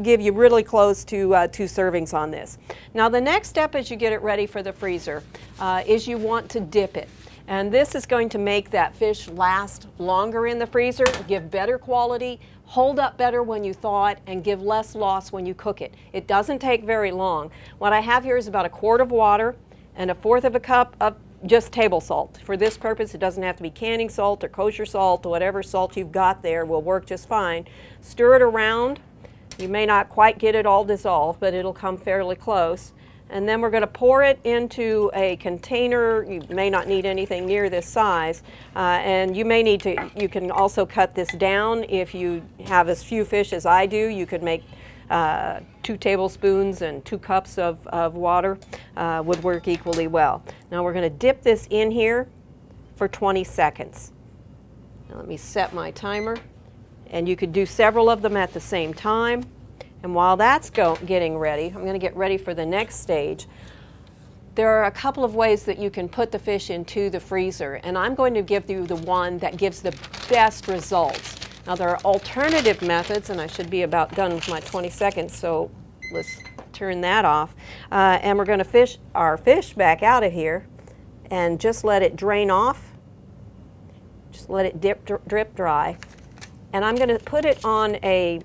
give you really close to uh, two servings on this. Now the next step as you get it ready for the freezer uh, is you want to dip it. And this is going to make that fish last longer in the freezer, give better quality, hold up better when you thaw it, and give less loss when you cook it. It doesn't take very long. What I have here is about a quart of water and a fourth of a cup of just table salt. For this purpose, it doesn't have to be canning salt or kosher salt, or whatever salt you've got there will work just fine. Stir it around. You may not quite get it all dissolved, but it'll come fairly close. And then we're going to pour it into a container. You may not need anything near this size, uh, and you may need to, you can also cut this down if you have as few fish as I do. You could make Uh, two tablespoons and two cups of, of water uh, would work equally well. Now we're going to dip this in here for twenty seconds. Now let me set my timer, and you could do several of them at the same time. And while that's go getting ready, I'm going to get ready for the next stage. There are a couple of ways that you can put the fish into the freezer, and I'm going to give you the one that gives the best results. Now there are alternative methods, and I should be about done with my twenty seconds, so let's turn that off. Uh, and we're going to fish our fish back out of here and just let it drain off. Just let it dip, dr drip dry. And I'm going to put it on a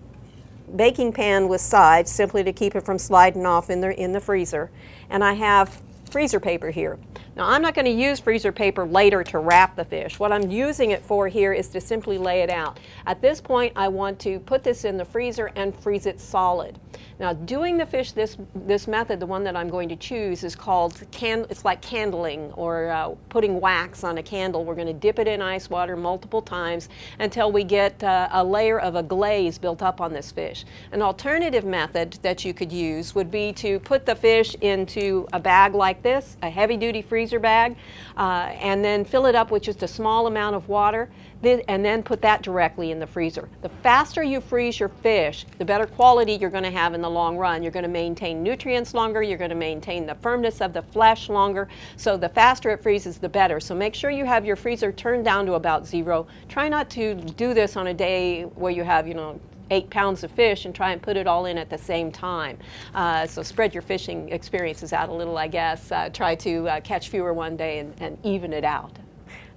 baking pan with sides, simply to keep it from sliding off in the, in the freezer. And I have freezer paper here. Now I'm not going to use freezer paper later to wrap the fish. What I'm using it for here is to simply lay it out. At this point, I want to put this in the freezer and freeze it solid. Now doing the fish this this method, the one that I'm going to choose, is called, can, it's like candling, or uh, putting wax on a candle. We're going to dip it in ice water multiple times until we get uh, a layer of a glaze built up on this fish. An alternative method that you could use would be to put the fish into a bag like this, a heavy-duty freezer freezer bag, uh, and then fill it up with just a small amount of water, then, and then put that directly in the freezer. The faster you freeze your fish, the better quality you're going to have in the long run. You're going to maintain nutrients longer, you're going to maintain the firmness of the flesh longer, so the faster it freezes, the better. So make sure you have your freezer turned down to about zero. Try not to do this on a day where you have, you know, eight pounds of fish and try and put it all in at the same time. Uh, so spread your fishing experiences out a little, I guess. Uh, try to uh, catch fewer one day and, and even it out.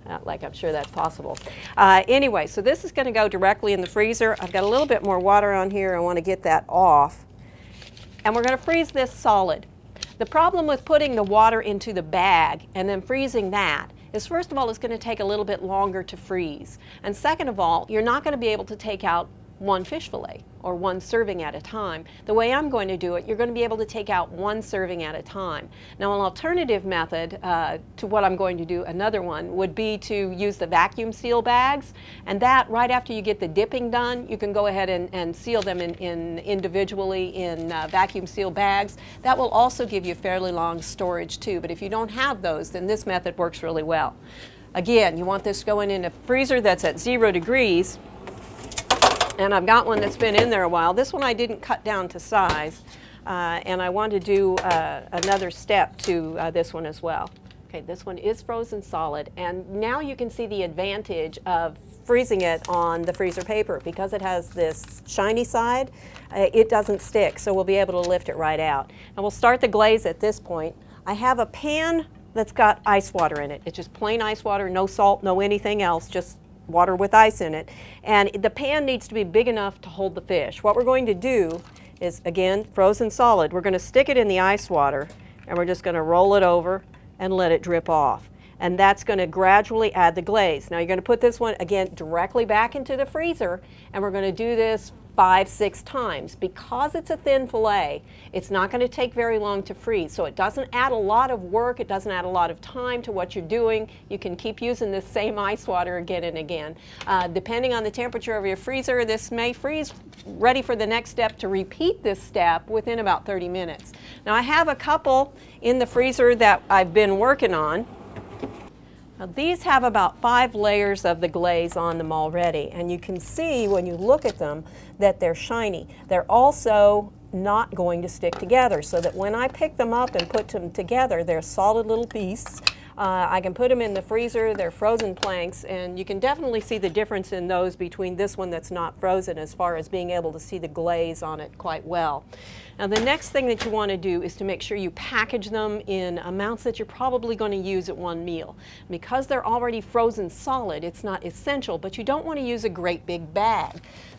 Uh, like, I'm sure that's possible. Uh, anyway, so this is going to go directly in the freezer. I've got a little bit more water on here. I want to get that off. And we're going to freeze this solid. The problem with putting the water into the bag and then freezing that is, first of all, it's going to take a little bit longer to freeze. And second of all, you're not going to be able to take out one fish fillet or one serving at a time. The way I'm going to do it, you're going to be able to take out one serving at a time. Now an alternative method uh, to what I'm going to do, another one, would be to use the vacuum seal bags, and that right after you get the dipping done, you can go ahead and, and seal them in, in individually in uh, vacuum seal bags. That will also give you fairly long storage too, but if you don't have those, then this method works really well. Again, you want this going in a freezer that's at zero degrees. And I've got one that's been in there a while. This one I didn't cut down to size, uh, and I want to do uh, another step to uh, this one as well. Okay, this one is frozen solid, and now you can see the advantage of freezing it on the freezer paper. Because it has this shiny side, uh, it doesn't stick, so we'll be able to lift it right out. And we'll start the glaze at this point. I have a pan that's got ice water in it. It's just plain ice water, no salt, no anything else, just water with ice in it. And the pan needs to be big enough to hold the fish. What we're going to do is, again, frozen solid. We're going to stick it in the ice water, and we're just going to roll it over and let it drip off. And that's going to gradually add the glaze. Now you're going to put this one, again, directly back into the freezer, and we're going to do this five, six times. Because it's a thin fillet, it's not going to take very long to freeze. So it doesn't add a lot of work, it doesn't add a lot of time to what you're doing. You can keep using this same ice water again and again. Uh, depending on the temperature of your freezer, this may freeze ready for the next step to repeat this step within about thirty minutes. Now I have a couple in the freezer that I've been working on. Now these have about five layers of the glaze on them already, and you can see when you look at them that they're shiny. They're also not going to stick together, so that when I pick them up and put them together, they're solid little pieces. Uh, I can put them in the freezer, they're frozen planks, and you can definitely see the difference in those between this one that's not frozen as far as being able to see the glaze on it quite well. Now the next thing that you want to do is to make sure you package them in amounts that you're probably going to use at one meal. Because they're already frozen solid, it's not essential, but you don't want to use a great big bag.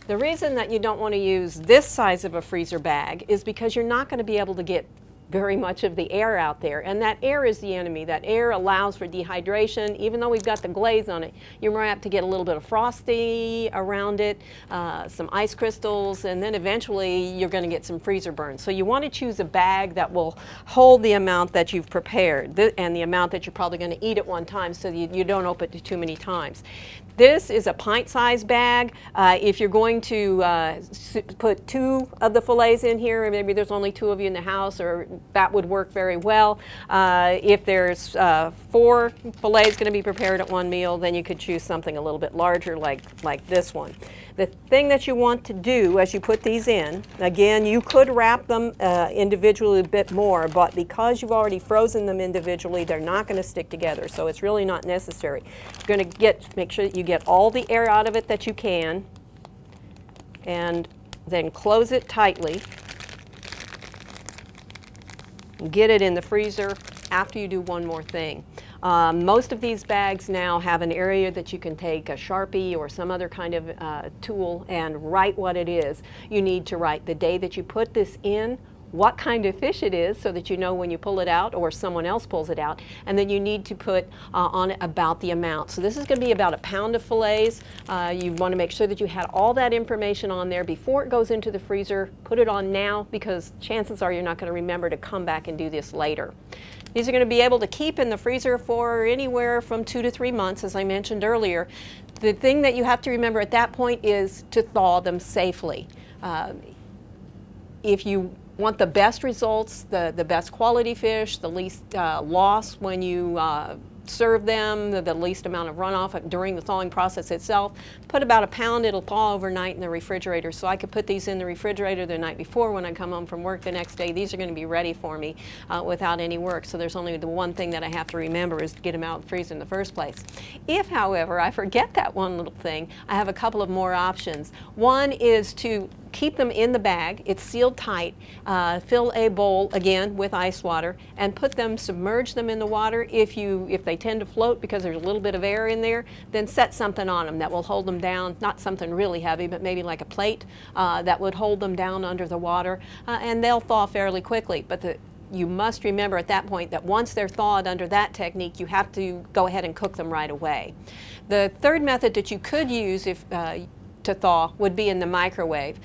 The reason that you don't want to use this size of a freezer bag is because you're not going to be able to get very much of the air out there, and that air is the enemy. That air allows for dehydration. Even though we've got the glaze on it, you're more apt to get a little bit of frosty around it, uh, some ice crystals, and then eventually you're going to get some freezer burn. So you want to choose a bag that will hold the amount that you've prepared th and the amount that you're probably going to eat at one time, so you, you don't open it too many times. This is a pint-sized bag. Uh, if you're going to uh, put two of the fillets in here, or maybe there's only two of you in the house, or that would work very well. Uh, if there's uh, four fillets going to be prepared at one meal, then you could choose something a little bit larger like, like this one. The thing that you want to do as you put these in, again, you could wrap them uh, individually a bit more, but because you've already frozen them individually, they're not going to stick together, so it's really not necessary. You're going to get, make sure that you get all the air out of it that you can, and then close it tightly. Get it in the freezer after you do one more thing. Um, most of these bags now have an area that you can take a Sharpie or some other kind of uh, tool and write what it is. You need to write the day that you put this in, what kind of fish it is, so that you know when you pull it out or someone else pulls it out, and then you need to put uh, on it about the amount. So this is going to be about a pound of fillets. Uh, you want to make sure that you had all that information on there before it goes into the freezer. Put it on now, because chances are you're not going to remember to come back and do this later. These are going to be able to keep in the freezer for anywhere from two to three months, as I mentioned earlier. The thing that you have to remember at that point is to thaw them safely. Uh, if you want the best results, the, the best quality fish, the least uh, loss when you uh, serve them, the, the least amount of runoff during the thawing process itself, put about a pound. It'll thaw overnight in the refrigerator. So I could put these in the refrigerator the night before. When I come home from work the next day, these are going to be ready for me uh, without any work. So there's only the one thing that I have to remember is to get them out and freeze in the first place. If, however, I forget that one little thing, I have a couple of more options. One is to keep them in the bag. It's sealed tight. Uh, fill a bowl, again, with ice water, and put them, submerge them in the water. If you, if they tend to float because there's a little bit of air in there, then set something on them that will hold them down. Not something really heavy, but maybe like a plate uh, that would hold them down under the water, uh, and they'll thaw fairly quickly. But the you must remember at that point that once they're thawed under that technique, you have to go ahead and cook them right away. The third method that you could use if uh, to thaw would be in the microwave.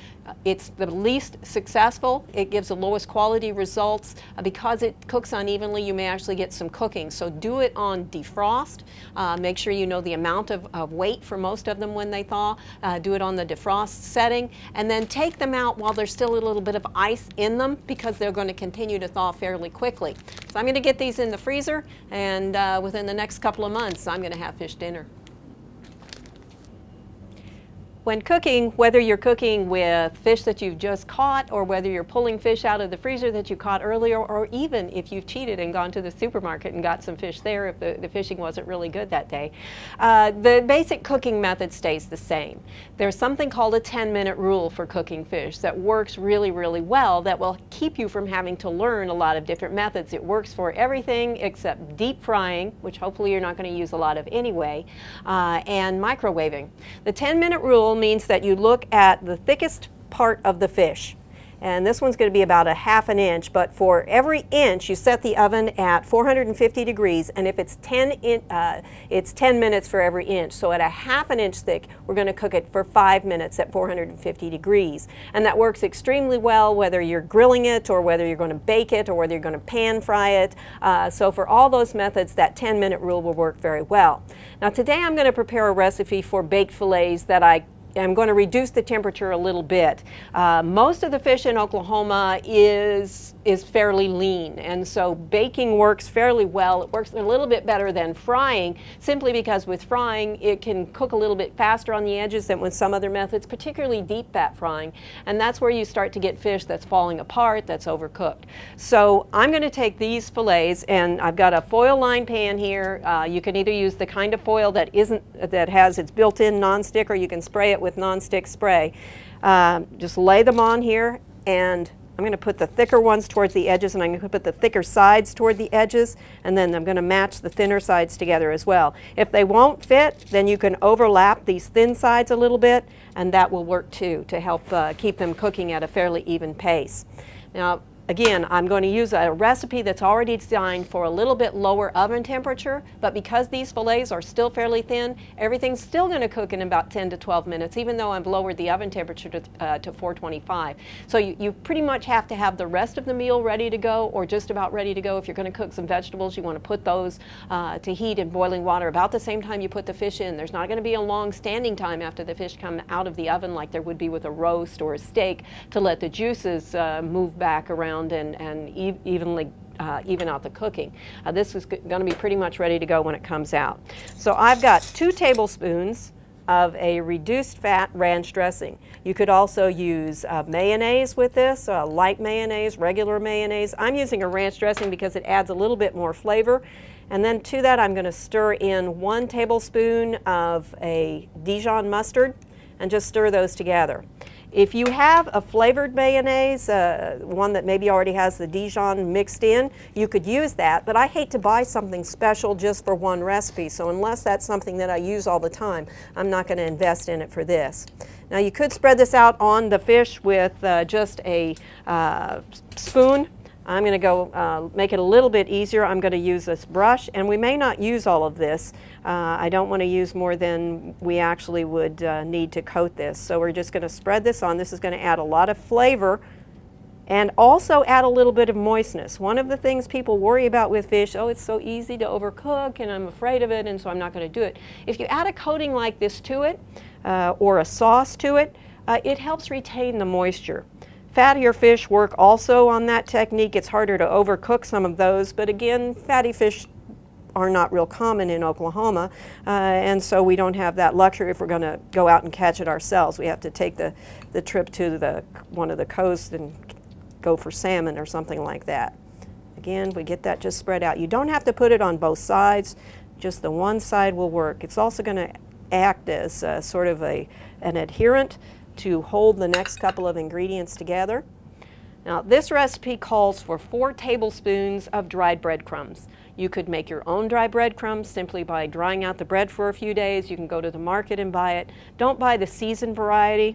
It's the least successful. It gives the lowest quality results. Because it cooks unevenly, you may actually get some cooking. So do it on defrost. Uh, make sure you know the amount of, of weight for most of them when they thaw. Uh, do it on the defrost setting, and then take them out while there's still a little bit of ice in them, because they're going to continue to thaw fairly quickly. So I'm going to get these in the freezer, and uh, within the next couple of months I'm going to have fish dinner. when cooking, whether you're cooking with fish that you've just caught or whether you're pulling fish out of the freezer that you caught earlier, or even if you've cheated and gone to the supermarket and got some fish there if the, the fishing wasn't really good that day, uh, the basic cooking method stays the same. There's something called a ten minute rule for cooking fish that works really, really well, that will keep you from having to learn a lot of different methods. It works for everything except deep frying, which hopefully you're not going to use a lot of anyway, uh, and microwaving. The ten minute rule means that you look at the thickest part of the fish. And this one's going to be about a half an inch, but for every inch you set the oven at four hundred fifty degrees, and if it's ten, in, uh, it's ten minutes for every inch. So at a half an inch thick, we're going to cook it for five minutes at four hundred fifty degrees. And that works extremely well whether you're grilling it or whether you're going to bake it or whether you're going to pan fry it. Uh, so for all those methods, that ten minute rule will work very well. Now today I'm going to prepare a recipe for baked fillets that I I'm going to reduce the temperature a little bit. Uh, most of the fish in Oklahoma is, is fairly lean, and so baking works fairly well. It works a little bit better than frying, simply because with frying it can cook a little bit faster on the edges than with some other methods, particularly deep fat frying, and that's where you start to get fish that's falling apart, that's overcooked. So I'm going to take these fillets, and I've got a foil lined pan here. Uh, you can either use the kind of foil that isn't, that has its built-in nonstick, or you can spray it with nonstick spray. Um, just lay them on here, and I'm going to put the thicker ones towards the edges, and I'm going to put the thicker sides toward the edges, and then I'm going to match the thinner sides together as well. If they won't fit, then you can overlap these thin sides a little bit, and that will work too to help uh, keep them cooking at a fairly even pace. Now, again, I'm going to use a recipe that's already designed for a little bit lower oven temperature, but because these fillets are still fairly thin, everything's still going to cook in about ten to twelve minutes, even though I've lowered the oven temperature to, uh, to four twenty-five. So you, you pretty much have to have the rest of the meal ready to go, or just about ready to go. If you're going to cook some vegetables, you want to put those uh, to heat in boiling water about the same time you put the fish in. There's not going to be a long standing time after the fish come out of the oven like there would be with a roast or a steak to let the juices uh, move back around and, and e evenly uh, even out the cooking. Uh, this is going to be pretty much ready to go when it comes out. So I've got two tablespoons of a reduced fat ranch dressing. You could also use uh, mayonnaise with this, uh, light mayonnaise, regular mayonnaise. I'm using a ranch dressing because it adds a little bit more flavor. And then to that I'm going to stir in one tablespoon of a Dijon mustard and just stir those together. If you have a flavored mayonnaise, uh, one that maybe already has the Dijon mixed in, you could use that, but I hate to buy something special just for one recipe, so unless that's something that I use all the time, I'm not going to invest in it for this. Now you could spread this out on the fish with uh, just a uh, spoon. I'm going to go uh, make it a little bit easier. I'm going to use this brush, and we may not use all of this. Uh, I don't want to use more than we actually would uh, need to coat this. So we're just going to spread this on. This is going to add a lot of flavor and also add a little bit of moistness. One of the things people worry about with fish, oh, it's so easy to overcook and I'm afraid of it and so I'm not going to do it. If you add a coating like this to it uh, or a sauce to it, uh, it helps retain the moisture. Fattier fish work also on that technique. It's harder to overcook some of those, but again, fatty fish are not real common in Oklahoma, uh, and so we don't have that luxury. If we're going to go out and catch it ourselves, we have to take the, the trip to the, one of the coasts and go for salmon or something like that. Again, we get that just spread out. You don't have to put it on both sides, just the one side will work. It's also going to act as uh, sort of a, an adherent to hold the next couple of ingredients together. Now this recipe calls for four tablespoons of dried breadcrumbs. You could make your own dry breadcrumbs simply by drying out the bread for a few days. You can go to the market and buy it. Don't buy the seasoned variety.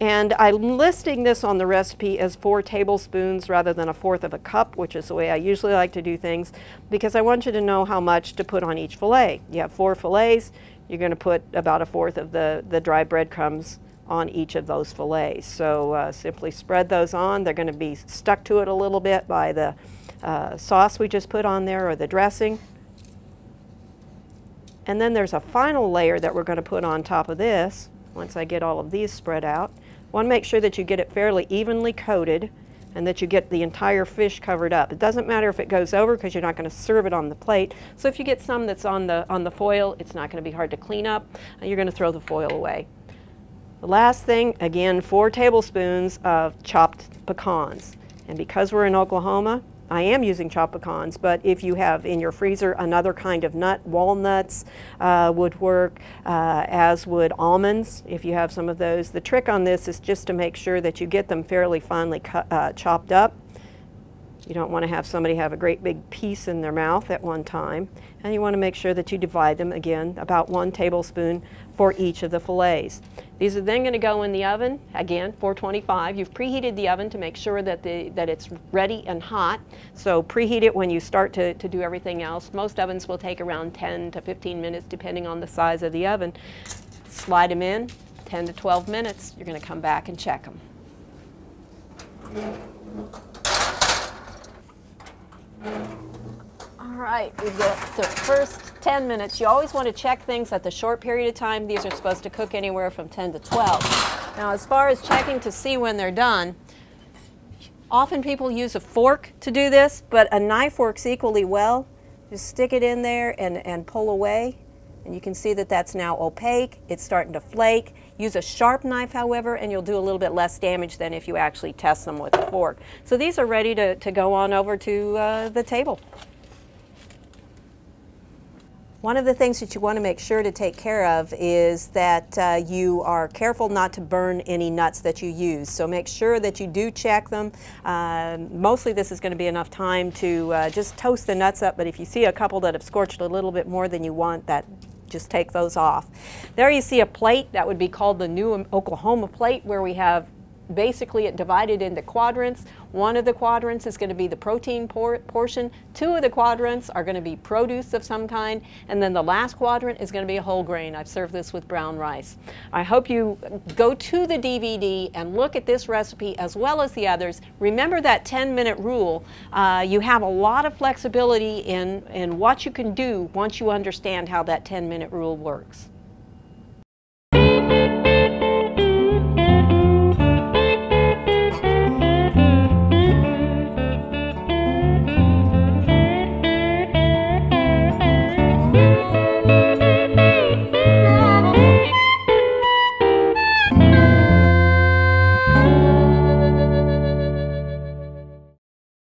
And I'm listing this on the recipe as four tablespoons rather than a fourth of a cup, which is the way I usually like to do things, because I want you to know how much to put on each fillet. You have four fillets, you're going to put about a fourth of the, the dry breadcrumbs on each of those fillets. So uh, simply spread those on. They're going to be stuck to it a little bit by the uh, sauce we just put on there or the dressing. And then there's a final layer that we're going to put on top of this once I get all of these spread out. I want to make sure that you get it fairly evenly coated and that you get the entire fish covered up. It doesn't matter if it goes over because you're not going to serve it on the plate. So if you get some that's on the, on the foil, it's not going to be hard to clean up. You're going to throw the foil away. The last thing, again, four tablespoons of chopped pecans. And because we're in Oklahoma, I am using chopped pecans, but if you have in your freezer another kind of nut, walnuts uh, would work, uh, as would almonds, if you have some of those. The trick on this is just to make sure that you get them fairly finely cut, uh, chopped up. You don't want to have somebody have a great big piece in their mouth at one time. And you want to make sure that you divide them, again, about one tablespoon for each of the fillets. These are then going to go in the oven, again, four twenty-five. You've preheated the oven to make sure that, the, that it's ready and hot. So preheat it when you start to, to do everything else. Most ovens will take around ten to fifteen minutes, depending on the size of the oven. Slide them in, ten to twelve minutes. You're going to come back and check them. All right, we've got the first ten minutes. You always want to check things at the short period of time. These are supposed to cook anywhere from ten to twelve. Now, as far as checking to see when they're done, often people use a fork to do this, but a knife works equally well. Just stick it in there and, and pull away, and you can see that that's now opaque. It's starting to flake. Use a sharp knife, however, and you'll do a little bit less damage than if you actually test them with a fork. So these are ready to, to go on over to uh, the table. One of the things that you want to make sure to take care of is that uh, you are careful not to burn any nuts that you use. So make sure that you do check them. Uh, mostly this is going to be enough time to uh, just toast the nuts up, but if you see a couple that have scorched a little bit more than you want, that just take those off. There you see a plate that would be called the New Oklahoma plate, where we have basically it divided into quadrants. One of the quadrants is going to be the protein por portion. Two of the quadrants are going to be produce of some kind. And then the last quadrant is going to be a whole grain. I've served this with brown rice. I hope you go to the D V D and look at this recipe as well as the others. Remember that ten minute rule. Uh, you have a lot of flexibility in, in what you can do once you understand how that ten minute rule works.